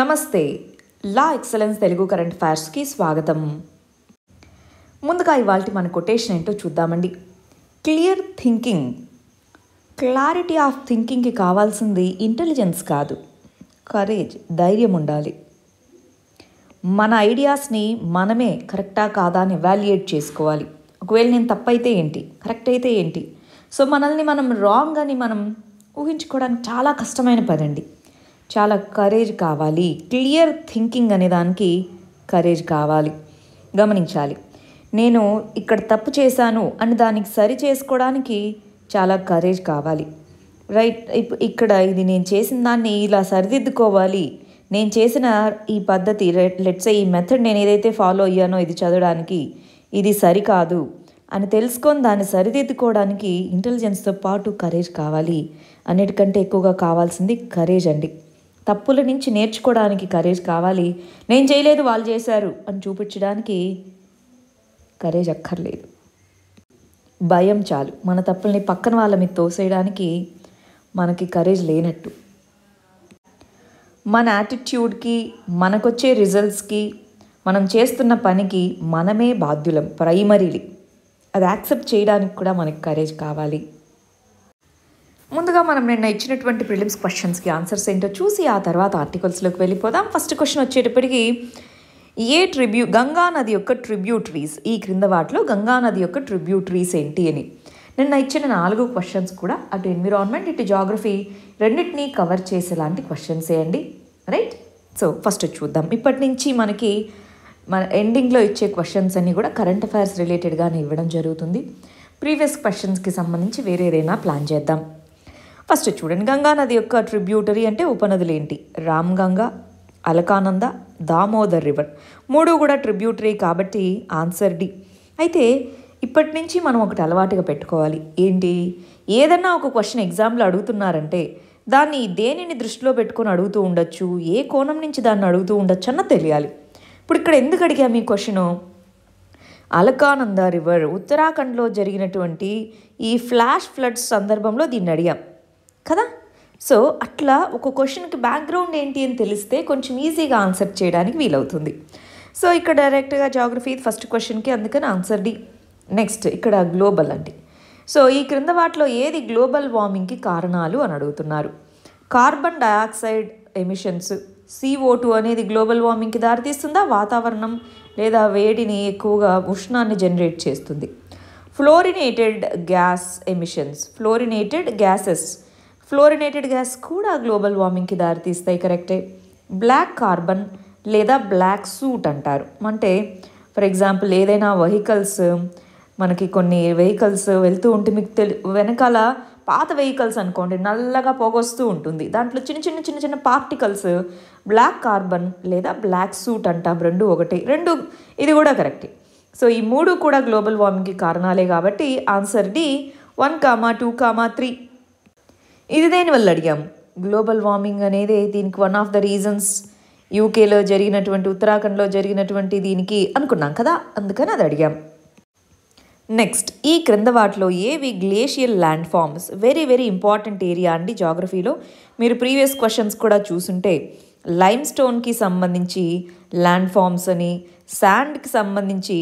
నమస్తే లా excellence Telugu current అఫైర్స్కి స్వాగతం. ముందుగా ఇవాల్టి మన కొటేషన్ ఏంటో చూద్దామండి. క్లియర్ థింకింగ్, క్లారిటీ ఆఫ్ థింకింగ్కి కావాల్సింది ఇంటెలిజెన్స్ కాదు, కరేజ్, ధైర్యం ఉండాలి. మన ఐడియాస్ని మనమే కరెక్టా కాదా అని ఎవాల్యుయేట్ చేసుకోవాలి. ఒకవేళ నేను తప్పైతే ఏంటి, కరెక్ట్ అయితే ఏంటి, సో మనల్ని మనం రాంగ్ అని మనం ఊహించుకోవడానికి చాలా కష్టమైన పని అండి. చాలా కరేజ్ కావాలి. క్లియర్ థింకింగ్ అనే దానికి కరేజ్ కావాలి. గమనించాలి, నేను ఇక్కడ తప్పు చేశాను అని దానికి సరి చేసుకోవడానికి చాలా కరేజ్ కావాలి. రైట్, ఇక్కడ ఇది నేను చేసిన దాన్ని ఇలా సరిదిద్దుకోవాలి. నేను చేసిన ఈ పద్ధతి, లెట్స్ సే ఈ మెథడ్ నేను ఏదైతే ఫాలో అయ్యానో ఇది చదవడానికి ఇది సరికాదు అని తెలుసుకొని దాన్ని సరిదిద్దుకోవడానికి ఇంటెలిజెన్స్తో పాటు కరేజ్ కావాలి. అన్నిటికంటే ఎక్కువగా కావాల్సింది కరేజ్ అండి. తప్పుల నుంచి నేర్చుకోవడానికి కరేజ్ కావాలి. నేను చేయలేదు వాళ్ళు చేశారు అని చూపించడానికి కరేజ్ అక్కర్లేదు. భయం చాలు. మన తప్పుల్ని పక్కన వాళ్ళ మీద తోసేయడానికి మనకి కరేజ్ లేనట్టు. మన యాటిట్యూడ్కి, మనకొచ్చే రిజల్ట్స్కి, మనం చేస్తున్న పనికి మనమే బాధ్యులం ప్రైమరీలీ. అది యాక్సెప్ట్ చేయడానికి కూడా మనకి కరేజ్ కావాలి. ముందుగా మనం నిన్న ఇచ్చినటువంటి ప్రిలిమ్స్ క్వశ్చన్స్కి ఆన్సర్స్ ఏంటో చూసి ఆ తర్వాత ఆర్టికల్స్లోకి వెళ్ళిపోదాం. ఫస్ట్ క్వశ్చన్ వచ్చేటప్పటికి గంగా నది యొక్క ట్రిబ్యూటరీస్, ఈ క్రింద వాటిలో గంగా నది యొక్క ట్రిబ్యూటరీస్ ఏంటి అని. నిన్న ఇచ్చిన 4 క్వశ్చన్స్ కూడా అటు ఎన్విరాన్మెంట్ ఇటు జాగ్రఫీ రెండింటినీ కవర్ చేసేలాంటి క్వశ్చన్సే అండి. రైట్, సో ఫస్ట్ చూద్దాం. ఇప్పటి నుంచి మనకి మన ఎండింగ్లో ఇచ్చే క్వశ్చన్స్ అన్నీ కూడా కరెంట్ అఫైర్స్ రిలేటెడ్గానే ఇవ్వడం జరుగుతుంది. ప్రీవియస్ క్వశ్చన్స్కి సంబంధించి వేరేదైనా ప్లాన్ చేద్దాం. ఫస్ట్ చూడండి, గంగా నది యొక్క ట్రిబ్యూటరీ అంటే ఉపనదులు ఏంటి? రామ్ గంగా, అలకానంద, దామోదర్ రివర్, 3 కూడా ట్రిబ్యూటరీ కాబట్టి ఆన్సర్ డి. అయితే ఇప్పటి నుంచి మనం ఒకటి అలవాటుగా పెట్టుకోవాలి. ఏంటి? ఏదన్నా ఒక క్వశ్చన్ ఎగ్జామ్లో అడుగుతున్నారంటే దాన్ని దేనిని దృష్టిలో పెట్టుకొని అడుగుతూ ఉండొచ్చు, ఏ కోణం నుంచి దాన్ని అడుగుతూ ఉండొచ్చు అన్న తెలియాలి. ఇప్పుడు ఇక్కడ ఎందుకు అడిగా మీ క్వశ్చను, అలకానంద రివర్ ఉత్తరాఖండ్లో జరిగినటువంటి ఈ ఫ్లాష్ ఫ్లడ్స్ సందర్భంలో దీన్ని అడిగాం కదా. సో అట్లా ఒక క్వశ్చన్కి బ్యాక్గ్రౌండ్ ఏంటి అని తెలిస్తే కొంచెం ఈజీగా ఆన్సర్ చేయడానికి వీలవుతుంది. సో ఇక్కడ డైరెక్ట్గా జాగ్రఫీ ఫస్ట్ క్వశ్చన్కి అందుకని ఆన్సర్ డి. నెక్స్ట్ ఇక్కడ గ్లోబల్ అండి. సో ఈ క్రింద వాటిలో ఏది గ్లోబల్ వార్మింగ్కి కారణాలు అని అడుగుతున్నారు. కార్బన్ డయాక్సైడ్ ఎమిషన్స్, CO2 అనేది గ్లోబల్ వార్మింగ్కి దారితీస్తుందా? వాతావరణం లేదా వేడిని ఎక్కువగా ఉష్ణాన్ని జనరేట్ చేస్తుంది. ఫ్లోరినేటెడ్ గ్యాసెస్ కూడా గ్లోబల్ వార్మింగ్కి దారితీస్తాయి, కరెక్టే. బ్లాక్ కార్బన్ లేదా బ్లాక్ సూట్ అంటారు. అంటే ఫర్ ఎగ్జాంపుల్ ఏదైనా వెహికల్స్, మనకి కొన్ని వెహికల్స్ వెళ్తూ ఉంటే మీకు వెనకాల పాత వెహికల్స్ అనుకోండి, నల్లగా పొగొస్తూ ఉంటుంది, దాంట్లో చిన్న చిన్న చిన్న చిన్న పార్టికల్స్ బ్లాక్ కార్బన్ లేదా బ్లాక్ సూట్ అంటాం. 2 ఒకటి 2 ఇది కూడా కరెక్టే. సో ఈ 3 కూడా గ్లోబల్ వార్మింగ్కి కారణాలే కాబట్టి ఆన్సర్ డి 1, 2, 3. ఇది దేనివల్ల అడిగాము? గ్లోబల్ వార్మింగ్ అనేది దీనికి 1 ఆఫ్ ద రీజన్స్. యూకేలో జరిగినటువంటి, ఉత్తరాఖండ్లో జరిగినటువంటి దీనికి అనుకున్నాం కదా, అందుకని అది అడిగాం. నెక్స్ట్, ఈ క్రింద వాటిలో ఏవి glacial land forms? Very very important area అండి జాగ్రఫీలో. మీరు ప్రీవియస్ క్వశ్చన్స్ కూడా చూసుంటే లైమ్ స్టోన్కి సంబంధించి ల్యాండ్ ఫామ్స్ అని, శాండ్కి సంబంధించి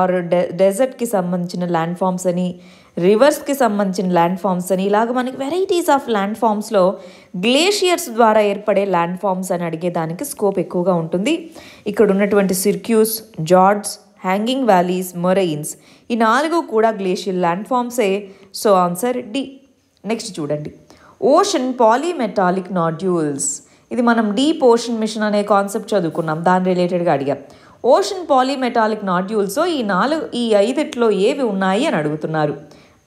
ఆర్ డెజర్ట్కి సంబంధించిన ల్యాండ్ ఫామ్స్ అని, రివర్స్కి సంబంధించిన ల్యాండ్ ఫామ్స్ అని, ఇలాగ మనకి వెరైటీస్ ఆఫ్ ల్యాండ్ ఫామ్స్లో గ్లేషియర్స్ ద్వారా ఏర్పడే ల్యాండ్ ఫామ్స్ అని అడిగేదానికి స్కోప్ ఎక్కువగా ఉంటుంది. ఇక్కడ ఉన్నటువంటి సిర్క్యూస్, జార్డ్స్, హ్యాంగింగ్ వ్యాలీస్, మొరైన్స్, ఈ 4 కూడా గ్లేషియల్ ల్యాండ్ ఫామ్సే. So answer D. నెక్స్ట్ చూడండి, ఓషన్ పాలీమెటాలిక్ నాడ్యూల్స్. ఇది మనం డీప్ ఓషన్ మిషన్ అనే కాన్సెప్ట్ చదువుకున్నాం, దాని రిలేటెడ్గా అడిగాం. ఓషన్ పాలీమెటాలిక్ నాడ్యూల్స్ ఈ 5 ఏవి ఉన్నాయి అని అడుగుతున్నారు.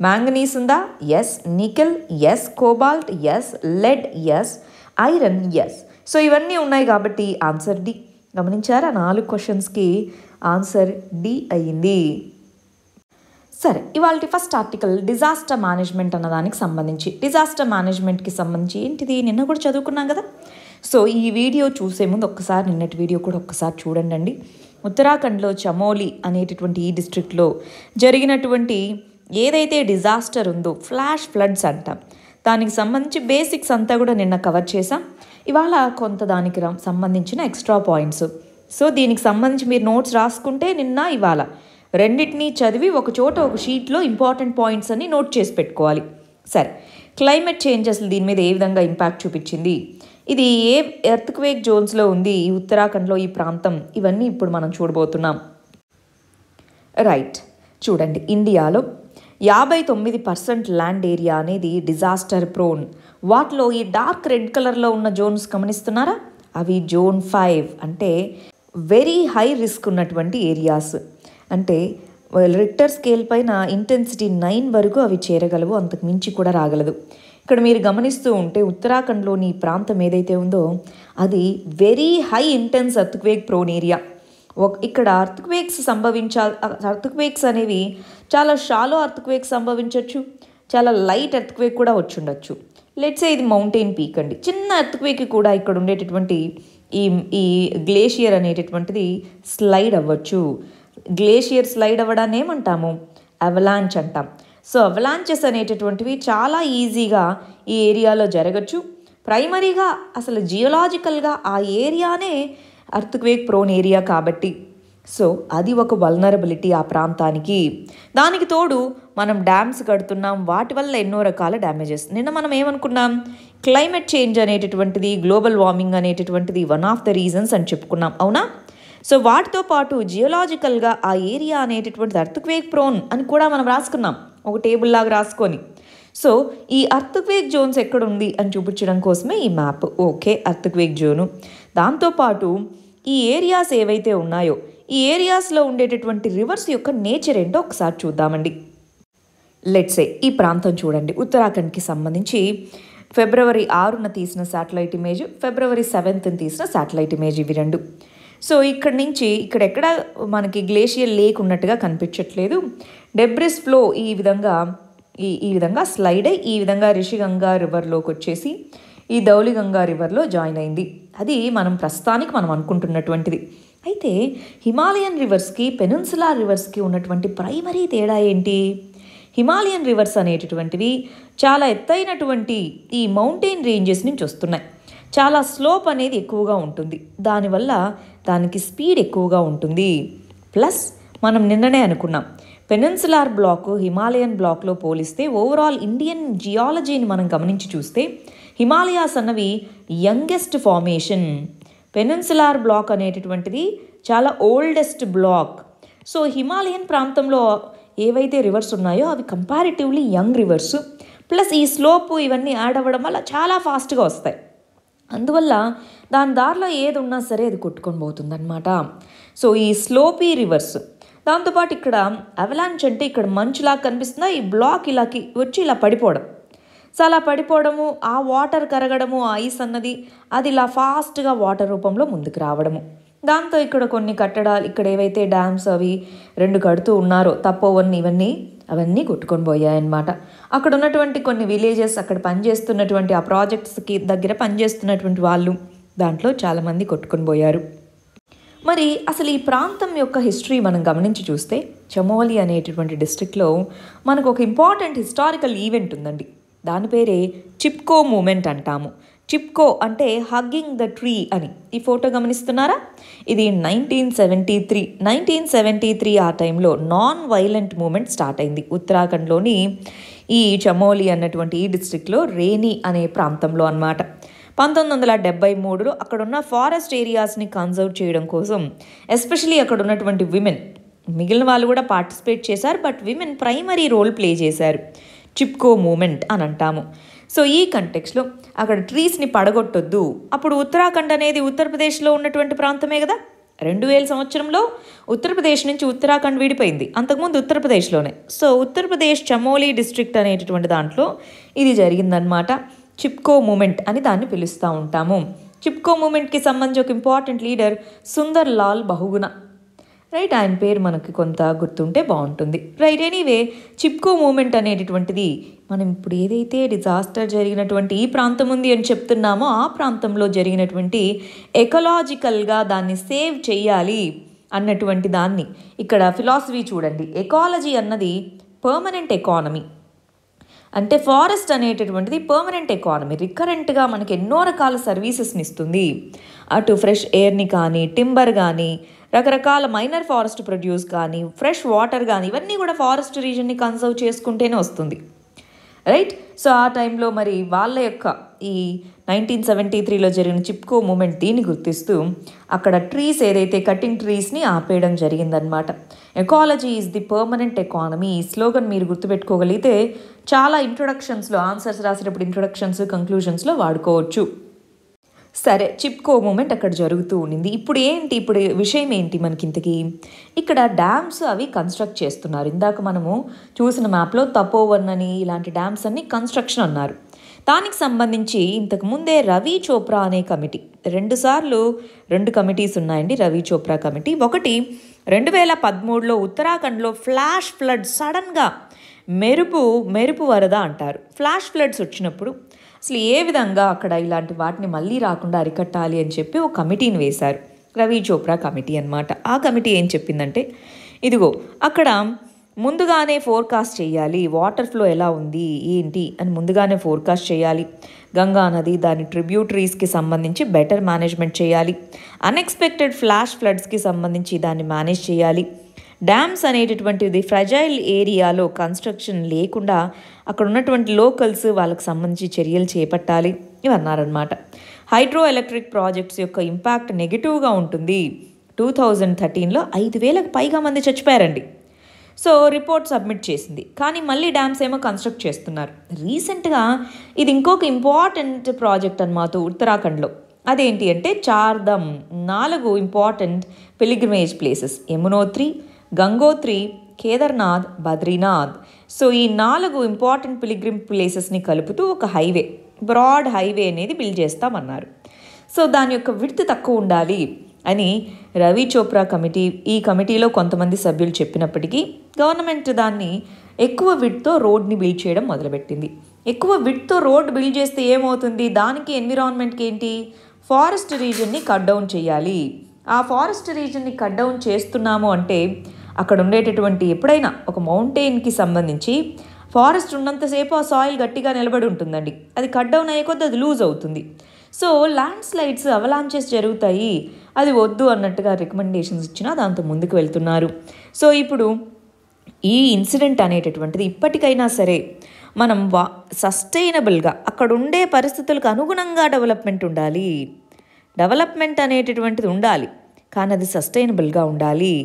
మ్యాంగనీస్ ఉందా? Yes. Nickel? Yes. Cobalt? Yes. Lead? Yes. Iron? Yes. So ఇవన్నీ ఉన్నాయి కాబట్టి ఆన్సర్ డి. గమనించారా, 4 క్వశ్చన్స్కి ఆన్సర్ డి అయ్యింది. సరే, ఇవాళ ఫస్ట్ ఆర్టికల్ డిజాస్టర్ మేనేజ్మెంట్ అన్నదానికి సంబంధించి. డిజాస్టర్ మేనేజ్మెంట్కి సంబంధించి ఏంటిది నిన్న కూడా చదువుకున్నాం కదా. సో ఈ వీడియో చూసే ముందు ఒక్కసారి నిన్నటి వీడియో కూడా ఒక్కసారి చూడండి అండి. ఉత్తరాఖండ్లో చమోలి అనేటటువంటి ఈ డిస్ట్రిక్ట్లో జరిగినటువంటి ఏదైతే డిజాస్టర్ ఉందో, ఫ్లాష్ ఫ్లడ్స్ అంటాం, దానికి సంబంధించి బేసిక్స్ అంతా కూడా నిన్న కవర్ చేసాం. ఇవాళ కొంత దానికి సంబంధించిన ఎక్స్ట్రా పాయింట్స్. సో దీనికి సంబంధించి మీరు నోట్స్ రాసుకుంటే నిన్న ఇవాళ రెండింటినీ చదివి ఒక చోట ఒక షీట్లో ఇంపార్టెంట్ పాయింట్స్ అన్ని నోట్ చేసి పెట్టుకోవాలి. సరే, క్లైమేట్ చేంజెస్ దీని మీద ఏ విధంగా ఇంపాక్ట్ చూపించింది, ఇది ఏ ఎర్త్క్వేక్ జోన్స్లో ఉంది, ఉత్తరాఖండ్లో ఈ ప్రాంతం, ఇవన్నీ ఇప్పుడు మనం చూడబోతున్నాం. రైట్, చూడండి ఇండియాలో 59% ల్యాండ్ ఏరియా అనేది డిజాస్టర్ ప్రోన్. వాటిలో ఈ డార్క్ రెడ్ కలర్లో ఉన్న జోన్స్ గమనిస్తున్నారా, అవి జోన్ 5 అంటే వెరీ హై రిస్క్ ఉన్నటువంటి ఏరియాస్. అంటే రిక్టర్ స్కేల్ పైన ఇంటెన్సిటీ 9 వరకు అవి చేరగలవు, అంతకు మించి కూడా రాగలదు. ఇక్కడ మీరు గమనిస్తూ ఉంటే ఉత్తరాఖండ్లోని ప్రాంతం ఏదైతే ఉందో అది very high intense earthquake prone area. ఇక్కడ అర్త్క్వేక్స్ అనేవి చాలా షాలో అర్త్క్వేక్స్ సంభవించవచ్చు, చాలా లైట్ అర్త్క్వేక్ కూడా వచ్చి ఉండొచ్చు. లెట్సే ఇది మౌంటైన్ పీక్ అండి, చిన్న అర్త్క్వేక్ కూడా ఇక్కడ ఉండేటటువంటి ఈ గ్లేషియర్ అనేటటువంటిది స్లైడ్ అవ్వచ్చు. గ్లేషియర్ స్లైడ్ అవ్వడాన్ని ఏమంటాము, అవలాంచ్ అంటాం. సో అవలాంచెస్ అనేటటువంటివి చాలా ఈజీగా ఈ ఏరియాలో జరగచ్చు. ప్రైమరీగా అసలు జియోలాజికల్గా ఆ ఏరియానే అర్త్క్వేక్ ప్రోన్ ఏరియా కాబట్టి సో అది ఒక వల్నరబిలిటీ ఆ ప్రాంతానికి. దానికి తోడు మనం డ్యామ్స్ కడుతున్నాం, వాటి వల్ల ఎన్నో రకాల డ్యామేజెస్. నిన్న మనం ఏమనుకున్నాం, క్లైమేట్ చేంజ్ అనేటటువంటిది, గ్లోబల్ వార్మింగ్ అనేటటువంటిది వన్ ఆఫ్ ద రీజన్స్ అని చెప్పుకున్నాం, అవునా? సో వాటితో పాటు జియోలాజికల్గా ఆ ఏరియా అనేటటువంటిది అర్త్క్వేక్ ప్రోన్ అని కూడా మనం రాసుకున్నాం ఒక టేబుల్ లాగా రాసుకొని. సో ఈ అర్త్క్వేక్ జోన్స్ ఎక్కడుంది అని చూపించడం కోసమే ఈ మ్యాప్. ఓకే, అర్త్క్వేక్ జోను, దాంతోపాటు ఈ ఏరియాస్ ఏవైతే ఉన్నాయో ఈ ఏరియాస్లో ఉండేటటువంటి రివర్స్ యొక్క నేచర్ ఏంటో ఒకసారి చూద్దామండి. లెట్సే ఈ ప్రాంతం చూడండి, ఉత్తరాఖండ్కి సంబంధించి ఫిబ్రవరి 6న తీసిన శాటిలైట్ ఇమేజ్, ఫిబ్రవరి 7న తీసిన శాటిలైట్ ఇమేజ్, ఇవి రెండు. సో ఇక్కడి నుంచి ఇక్కడెక్కడ మనకి గ్లేషియర్ లేక్ ఉన్నట్టుగా కనిపించట్లేదు. డెబ్రిస్ ఫ్లో ఈ విధంగా స్లైడ్ అయ్యి ఈ విధంగా రిషిగంగా రివర్లోకి వచ్చేసి ఈ ధౌలిగంగా రివర్లో జాయిన్ అయింది. అది ప్రస్తుతానికి మనం అనుకుంటున్నటువంటిది. అయితే హిమాలయన్ రివర్స్కి పెనిన్సులార్ రివర్స్కి ఉన్నటువంటి ప్రైమరీ తేడా ఏంటి? హిమాలయన్ రివర్స్ అనేటటువంటివి చాలా ఎత్తైనటువంటి ఈ మౌంటైన్ రేంజెస్ నుంచి వస్తున్నాయి, చాలా స్లోప్ అనేది ఎక్కువగా ఉంటుంది, దానివల్ల దానికి స్పీడ్ ఎక్కువగా ఉంటుంది. ప్లస్ మనం నిన్ననే అనుకున్నాం, పెనిన్సులార్ బ్లాక్ హిమాలయన్ బ్లాక్లో పోలిస్తే ఓవరాల్ ఇండియన్ జియాలజీని మనం గమనించి చూస్తే హిమాలయాస్ అన్నవి యంగెస్ట్ ఫార్మేషన్, పెనిన్సులార్ బ్లాక్ అనేటటువంటిది చాలా ఓల్డెస్ట్ బ్లాక్. సో హిమాలయన్ ప్రాంతంలో ఏవైతే రివర్స్ ఉన్నాయో అవి కంపారిటివ్లీ యంగ్ రివర్స్, ప్లస్ ఈ స్లోప్ ఇవన్నీ యాడ్ అవ్వడం వల్ల చాలా ఫాస్ట్గా వస్తాయి. అందువల్ల దాని దారిలో ఏది ఉన్నా సరే అది కొట్టుకొని పోతుందన్నమాట. సో ఈ స్లోపీ రివర్స్, దాంతోపాటు ఇక్కడ అవలాంచ్ అంటే ఇక్కడ మంచులా కనిపిస్తుందా, ఈ బ్లాక్ ఇలాకి వచ్చి ఇలా పడిపోవడం, సో అలా పడిపోవడము, ఆ వాటర్ కరగడము, ఆ ఐస్ అన్నది అది ఇలా ఫాస్ట్గా వాటర్ రూపంలో ముందుకు రావడము. దాంతో ఇక్కడ కొన్ని కట్టడాలు, ఇక్కడ ఏవైతే డ్యామ్స్ అవి రెండు కడుతూ ఉన్నారో తప్పవన్నీ అవన్నీ కొట్టుకొని పోయాయన్నమాట. అక్కడ ఉన్నటువంటి కొన్ని విలేజెస్, అక్కడ పనిచేస్తున్నటువంటి ఆ ప్రాజెక్ట్స్కి దగ్గర పనిచేస్తున్నటువంటి వాళ్ళు, దాంట్లో చాలామంది కొట్టుకొని పోయారు. మరి అసలు ఈ ప్రాంతం యొక్క హిస్టరీ మనం గమనించి చూస్తే చమోలి అనేటటువంటి డిస్ట్రిక్ట్లో మనకు ఒక ఇంపార్టెంట్ హిస్టారికల్ ఈవెంట్ ఉందండి, దాని పేరే చిప్కో మూమెంట్ అంటాము. చిప్కో అంటే హగ్గింగ్ ద ట్రీ అని. ఈ ఫోటో గమనిస్తున్నారా, ఇది 1973 ఆ టైంలో నాన్ వైలెంట్ మూమెంట్ స్టార్ట్ అయింది ఉత్తరాఖండ్లోని ఈ చమోలి అన్నటువంటి ఈ డిస్ట్రిక్ట్లో రేణి అనే ప్రాంతంలో అన్నమాట. 1973లో అక్కడున్న ఫారెస్ట్ ఏరియాస్ని కన్జర్వ్ చేయడం కోసం ఎస్పెషలీ అక్కడ ఉన్నటువంటి విమెన్, మిగిలిన వాళ్ళు కూడా పార్టిసిపేట్ చేశారు, but women primary role play చేశారు, చిప్కో మూమెంట్ అని అంటాము. సో ఈ కంటెక్స్లో అక్కడ ట్రీస్ని పడగొట్టొద్దు, అప్పుడు ఉత్తరాఖండ్ అనేది ఉత్తరప్రదేశ్లో ఉన్నటువంటి ప్రాంతమే కదా. 2000 సంవత్సరంలో ఉత్తరప్రదేశ్ నుంచి ఉత్తరాఖండ్ విడిపోయింది, అంతకుముందు ఉత్తరప్రదేశ్లోనే. సో ఉత్తరప్రదేశ్ చమోలి డిస్ట్రిక్ట్ అనేటటువంటి దాంట్లో ఇది జరిగిందనమాట, చిప్కో మూమెంట్ అని దాన్ని పిలుస్తూ ఉంటాము. చిప్కో మూమెంట్కి సంబంధించి ఒక important leader Sundar Lal Bahuguna, right, ఆయన పేరు మనకి కొంత గుర్తుంటే బాగుంటుంది, రైట్. ఎనీవే చిప్కో మూమెంట్ అనేటటువంటిది మనం ఇప్పుడు ఏదైతే డిజాస్టర్ జరిగినటువంటి ఈ ప్రాంతం ఉంది అని చెప్తున్నామో ఆ ప్రాంతంలో జరిగినటువంటి ఎకలాజికల్గా దాన్ని సేవ్ చేయాలి అన్నటువంటి దాన్ని. ఇక్కడ ఫిలాసఫీ చూడండి, ఎకాలజీ అన్నది పర్మనెంట్ ఎకానమీ, అంటే ఫారెస్ట్ అనేటటువంటిది పర్మనెంట్ ఎకానమీ, రికరెంట్గా మనకి ఎన్నో రకాల సర్వీసెస్ని ఇస్తుంది. అటు ఫ్రెష్ ఎయిర్ని కానీ, టింబర్ కానీ, రకరకాల మైనర్ ఫారెస్ట్ ప్రొడ్యూస్ కానీ, ఫ్రెష్ వాటర్ కానీ, ఇవన్నీ కూడా ఫారెస్ట్ రీజన్ని కన్సర్వ్ చేసుకుంటేనే వస్తుంది, రైట్? సో ఆ టైంలో మరి వాళ్ళ యొక్క ఈ 1973లో జరిగిన చిప్కో మూమెంట్ దీన్ని గుర్తిస్తూ అక్కడ ట్రీస్ ఏదైతే కటింగ్ ట్రీస్ని ఆపేయడం జరిగిందనమాట. Ecology is the permanent economy, ఈ స్లోగన్ మీరు గుర్తుపెట్టుకోగలిగితే చాలా ఇంట్రొడక్షన్స్లో ఆన్సర్స్ రాసేటప్పుడు ఇంట్రొడక్షన్స్ కంక్లూజన్స్లో వాడుకోవచ్చు. సరే, చిప్కో మూమెంట్ అక్కడ జరుగుతూ ఉండింది. ఇప్పుడు విషయం ఏంటి మనకి ఇంతకీ? ఇక్కడ డ్యామ్స్ అవి కన్స్ట్రక్ట్ చేస్తున్నారు. ఇందాక మనము చూసిన మ్యాప్లో తపోవన్ అని ఇలాంటి డ్యామ్స్ అన్ని కన్స్ట్రక్షన్ అన్నారు. దానికి సంబంధించి ఇంతకుముందే రవి చోప్రా అనే కమిటీ, రెండు కమిటీస్ ఉన్నాయండి రవి చోప్రా కమిటీ. ఒకటి 2013లో ఉత్తరాఖండ్లో ఫ్లాష్ ఫ్లడ్, సడన్గా మెరుపు వరద అంటారు, ఫ్లాష్ ఫ్లడ్స్ వచ్చినప్పుడు అసలు ఏ విధంగా అక్కడ ఇలాంటి వాటిని మళ్ళీ రాకుండా అరికట్టాలి అని చెప్పి ఒక కమిటీని వేశారు, రవి చోప్రా కమిటీ అనమాట. ఆ కమిటీ ఏం చెప్పిందంటే, ఇదిగో అక్కడ ముందుగానే ఫోర్కాస్ట్ చేయాలి, వాటర్ ఫ్లో ఎలా ఉంది ఏంటి అని ముందుగానే ఫోర్కాస్ట్ చేయాలి, గంగా నది దాని ట్రిబ్యూటరీస్కి సంబంధించి బెటర్ మేనేజ్మెంట్ చేయాలి, అన్ఎక్స్పెక్టెడ్ ఫ్లాష్ ఫ్లడ్స్కి సంబంధించి దాన్ని మేనేజ్ చేయాలి, డ్యామ్స్ అనేటటువంటిది ఫ్రెజైల్ ఏరియాలో కన్స్ట్రక్షన్ లేకుండా అక్కడ ఉన్నటువంటి లోకల్స్ వాళ్ళకి సంబంధించి చర్యలు చేపట్టాలి, ఇవన్నారనమాట. హైడ్రో ఎలక్ట్రిక్ ప్రాజెక్ట్స్ యొక్క ఇంపాక్ట్ నెగిటివ్గా ఉంటుంది. 2013లో 5000కు పైగా మంది చచ్చిపోయారండి. సో రిపోర్ట్ సబ్మిట్ చేసింది, కానీ మళ్ళీ డ్యామ్స్ ఏమో కన్స్ట్రక్ట్ చేస్తున్నారు. రీసెంట్గా ఇది ఇంకొక ఇంపార్టెంట్ ప్రాజెక్ట్ అన్నమాట ఉత్తరాఖండ్లో. అదేంటి అంటే Chardham, 4 important pilgrimage places, Yamunotri, Gangotri, Kedarnath, Badrinath. So ఈ 4 ఇంపార్టెంట్ పిలిగ్రిమ్ ప్లేసెస్ని కలుపుతూ ఒక హైవే, బ్రాడ్ హైవే అనేది బిల్డ్ చేస్తామన్నారు. సో దాని యొక్క విడ్త్ తక్కువ ఉండాలి అని రవి చోప్రా కమిటీ, ఈ కమిటీలో కొంతమంది సభ్యులు చెప్పినప్పటికీ గవర్నమెంట్ దాన్ని ఎక్కువ విడ్త్తో రోడ్ని బిల్డ్ చేయడం మొదలుపెట్టింది. ఎక్కువ విడ్త్తో రోడ్ బిల్డ్ చేస్తే ఏమవుతుంది? దానికి ఎన్విరాన్మెంట్కి ఏంటి, ఫారెస్ట్ రీజన్ని కట్ డౌన్ చేయాలి. ఆ ఫారెస్ట్ రీజన్ని కట్ డౌన్ చేస్తున్నాము అంటే అక్కడ ఉండేటటువంటి, ఎప్పుడైనా ఒక మౌంటైన్కి సంబంధించి ఫారెస్ట్ ఉన్నంతసేపు ఆ సాయిల్ గట్టిగా నిలబడి ఉంటుందండి, అది కట్ డౌన్ అయ్యే కొద్ది అది లూజ్ అవుతుంది. సో ల్యాండ్ స్లైడ్స్, అవలాంచెస్ జరుగుతాయి, అది వద్దు అన్నట్టుగా రికమెండేషన్స్ ఇచ్చినా దాంతో ముందుకు వెళ్తున్నారు. సో ఇప్పుడు ఈ ఇన్సిడెంట్ అనేటటువంటిది ఇప్పటికైనా సరే మనం సస్టైనబుల్గా అక్కడ ఉండే పరిస్థితులకు అనుగుణంగా డెవలప్మెంట్ ఉండాలి, డెవలప్మెంట్ అనేటటువంటిది ఉండాలి, కానీ అది సస్టైనబుల్గా ఉండాలి.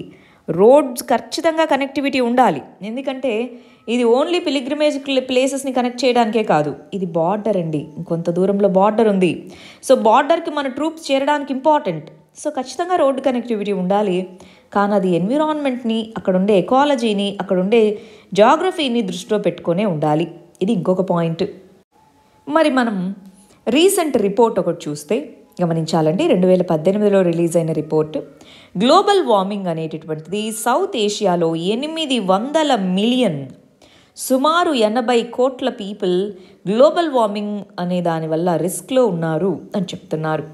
రోడ్స్ ఖచ్చితంగా కనెక్టివిటీ ఉండాలి, ఎందుకంటే ఇది ఓన్లీ పిలిగ్రిమేజ్ ప్లేసెస్ని కనెక్ట్ చేయడానికే కాదు, ఇది బార్డర్ అండి, ఇంకొంత దూరంలో బార్డర్ ఉంది. సో బార్డర్కి మన ట్రూప్స్ చేరడానికి ఇంపార్టెంట్. సో ఖచ్చితంగా రోడ్డు కనెక్టివిటీ ఉండాలి, కానీ అది ఎన్విరాన్మెంట్ని, అక్కడుండే ఎకాలజీని, అక్కడుండే జాగ్రఫీని దృష్టిలో పెట్టుకునే ఉండాలి. ఇది ఇంకొక పాయింట్. మరి మనం రీసెంట్ రిపోర్ట్ ఒకటి చూస్తే గమనించాలండి, 2018లో రిలీజ్ అయిన రిపోర్ట్, గ్లోబల్ వార్మింగ్ అనేటటువంటిది సౌత్ ఏషియాలో 800 మిలియన్, సుమారు 80 కోట్ల పీపుల్ గ్లోబల్ వార్మింగ్ అనే దానివల్ల రిస్క్లో ఉన్నారు అని చెప్తున్నారు.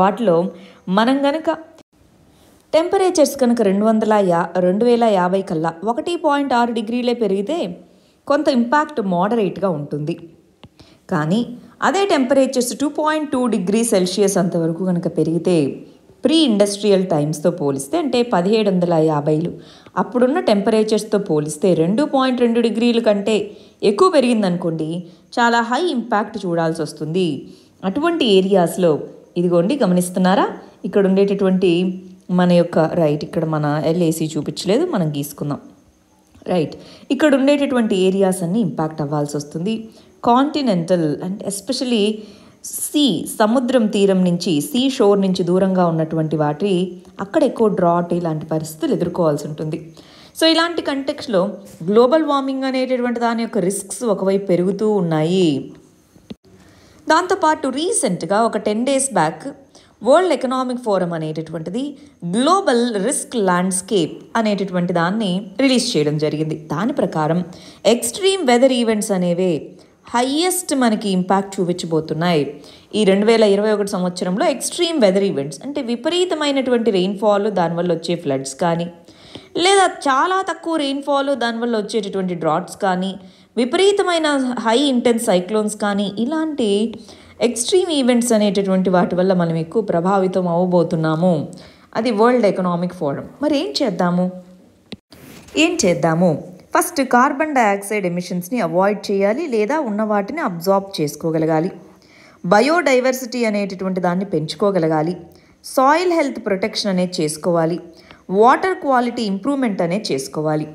వాటిలో మనం కనుక టెంపరేచర్స్ కనుక 2050 కల్లా 1.6 డిగ్రీలే పెరిగితే కొంత ఇంపాక్ట్ మోడరేట్గా ఉంటుంది, కానీ అదే టెంపరేచర్స్ 2.2 డిగ్రీ సెల్సియస్ అంతవరకు కనుక పెరిగితే ప్రీ ఇండస్ట్రియల్ టైమ్స్తో పోలిస్తే, అంటే 1750 అప్పుడున్న టెంపరేచర్స్తో పోలిస్తే 2.2 డిగ్రీల కంటే ఎక్కువ పెరిగిందనుకోండి, చాలా హై ఇంపాక్ట్ చూడాల్సి వస్తుంది. అటువంటి ఏరియాస్లో ఇదిగోండి గమనిస్తున్నారా, ఇక్కడ ఉండేటటువంటి మన యొక్క రైట్, ఇక్కడ మన ఎల్ఏసీ చూపించలేదు, మనం గీసుకుందాం, రైట్? ఇక్కడ ఉండేటటువంటి ఏరియాస్ అన్నీ ఇంపాక్ట్ అవ్వాల్సి వస్తుంది. కాంటినెంటల్ అండ్ ఎస్పెషలీ సముద్రం తీరం నుంచి, సీ షోర్ నుంచి దూరంగా ఉన్నటువంటి వాటి అక్కడ ఎక్కువ డ్రాట్ ఇలాంటి పరిస్థితులు ఎదుర్కోవాల్సి ఉంటుంది. సో ఇలాంటి కంటెక్స్లో గ్లోబల్ వార్మింగ్ అనేటటువంటి దాని యొక్క రిస్క్స్ ఒకవైపు పెరుగుతూ ఉన్నాయి. దాంతోపాటు రీసెంట్గా ఒక 10 days back World Economic Forum అనేటటువంటిది గ్లోబల్ రిస్క్ ల్యాండ్స్కేప్ అనేటటువంటి దాన్ని రిలీజ్ చేయడం జరిగింది. దాని ప్రకారం ఎక్స్ట్రీమ్ వెదర్ ఈవెంట్స్ అనేవి హైయెస్ట్ మనకి ఇంపాక్ట్ చూపించబోతున్నాయి ఈ 2021 సంవత్సరంలో. ఎక్స్ట్రీమ్ వెదర్ ఈవెంట్స్ అంటే విపరీతమైనటువంటి రెయిన్ఫాల్, దానివల్ల వచ్చే ఫ్లడ్స్ కానీ, లేదా చాలా తక్కువ రెయిన్ఫాల్ దానివల్ల వచ్చేటటువంటి డ్రాట్స్ కానీ విపరీతమైన హై ఇంటెన్స్ సైక్లోన్స్ కానీ ఇలాంటి ఎక్స్ట్రీమ్ ఈవెంట్స్ అనేటటువంటి వాటి వల్ల మనం ఎక్కువ ప్రభావితం అవ్వబోతున్నాము. అది వరల్డ్ ఎకనామిక్ ఫోరం. మరి ఏం చేద్దాము? ఫస్ట్ కార్బన్ డయాక్సైడ్ ఎమిషన్స్ని అవాయిడ్ చేయాలి, లేదా ఉన్న వాటిని అబ్జార్బ్ చేసుకోగలగాలి. బయోడైవర్సిటీ అనేటటువంటి దాన్ని పెంచుకోగలగాలి. సాయిల్ హెల్త్ ప్రొటెక్షన్ అనేది చేసుకోవాలి. వాటర్ క్వాలిటీ ఇంప్రూవ్మెంట్ అనేది చేసుకోవాలి.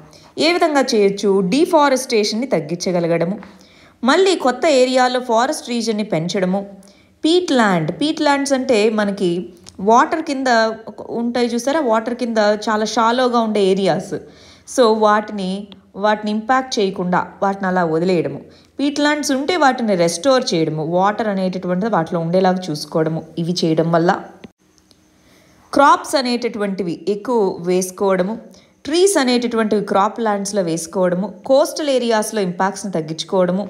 ఏ విధంగా చేయొచ్చు? డీఫారెస్టేషన్ని తగ్గించగలగడము, మళ్ళీ కొత్త ఏరియాలో ఫారెస్ట్ రీజన్ని పెంచడము. పీట్ ల్యాండ్స్ అంటే మనకి వాటర్ కింద ఉంటాయి చూసారా, వాటర్ కింద చాలా షాలోగా ఉండే ఏరియాస్. సో వాటిని ఇంపాక్ట్ చేయకుండా వాటిని అలా వదిలేయడము. పీట్ ల్యాండ్స్ ఉంటే వాటిని రెస్టోర్ చేయడము, వాటర్ అనేటటువంటిది వాటిలో ఉండేలాగా చూసుకోవడము. ఇవి చేయడం వల్ల క్రాప్స్ అనేటటువంటివి ఎక్కువ వేసుకోవడము, ట్రీస్ అనేటటువంటివి క్రాప్ ల్యాండ్స్లో వేసుకోవడము, కోస్టల్ ఏరియాస్లో ఇంపాక్ట్స్ని తగ్గించుకోవడము,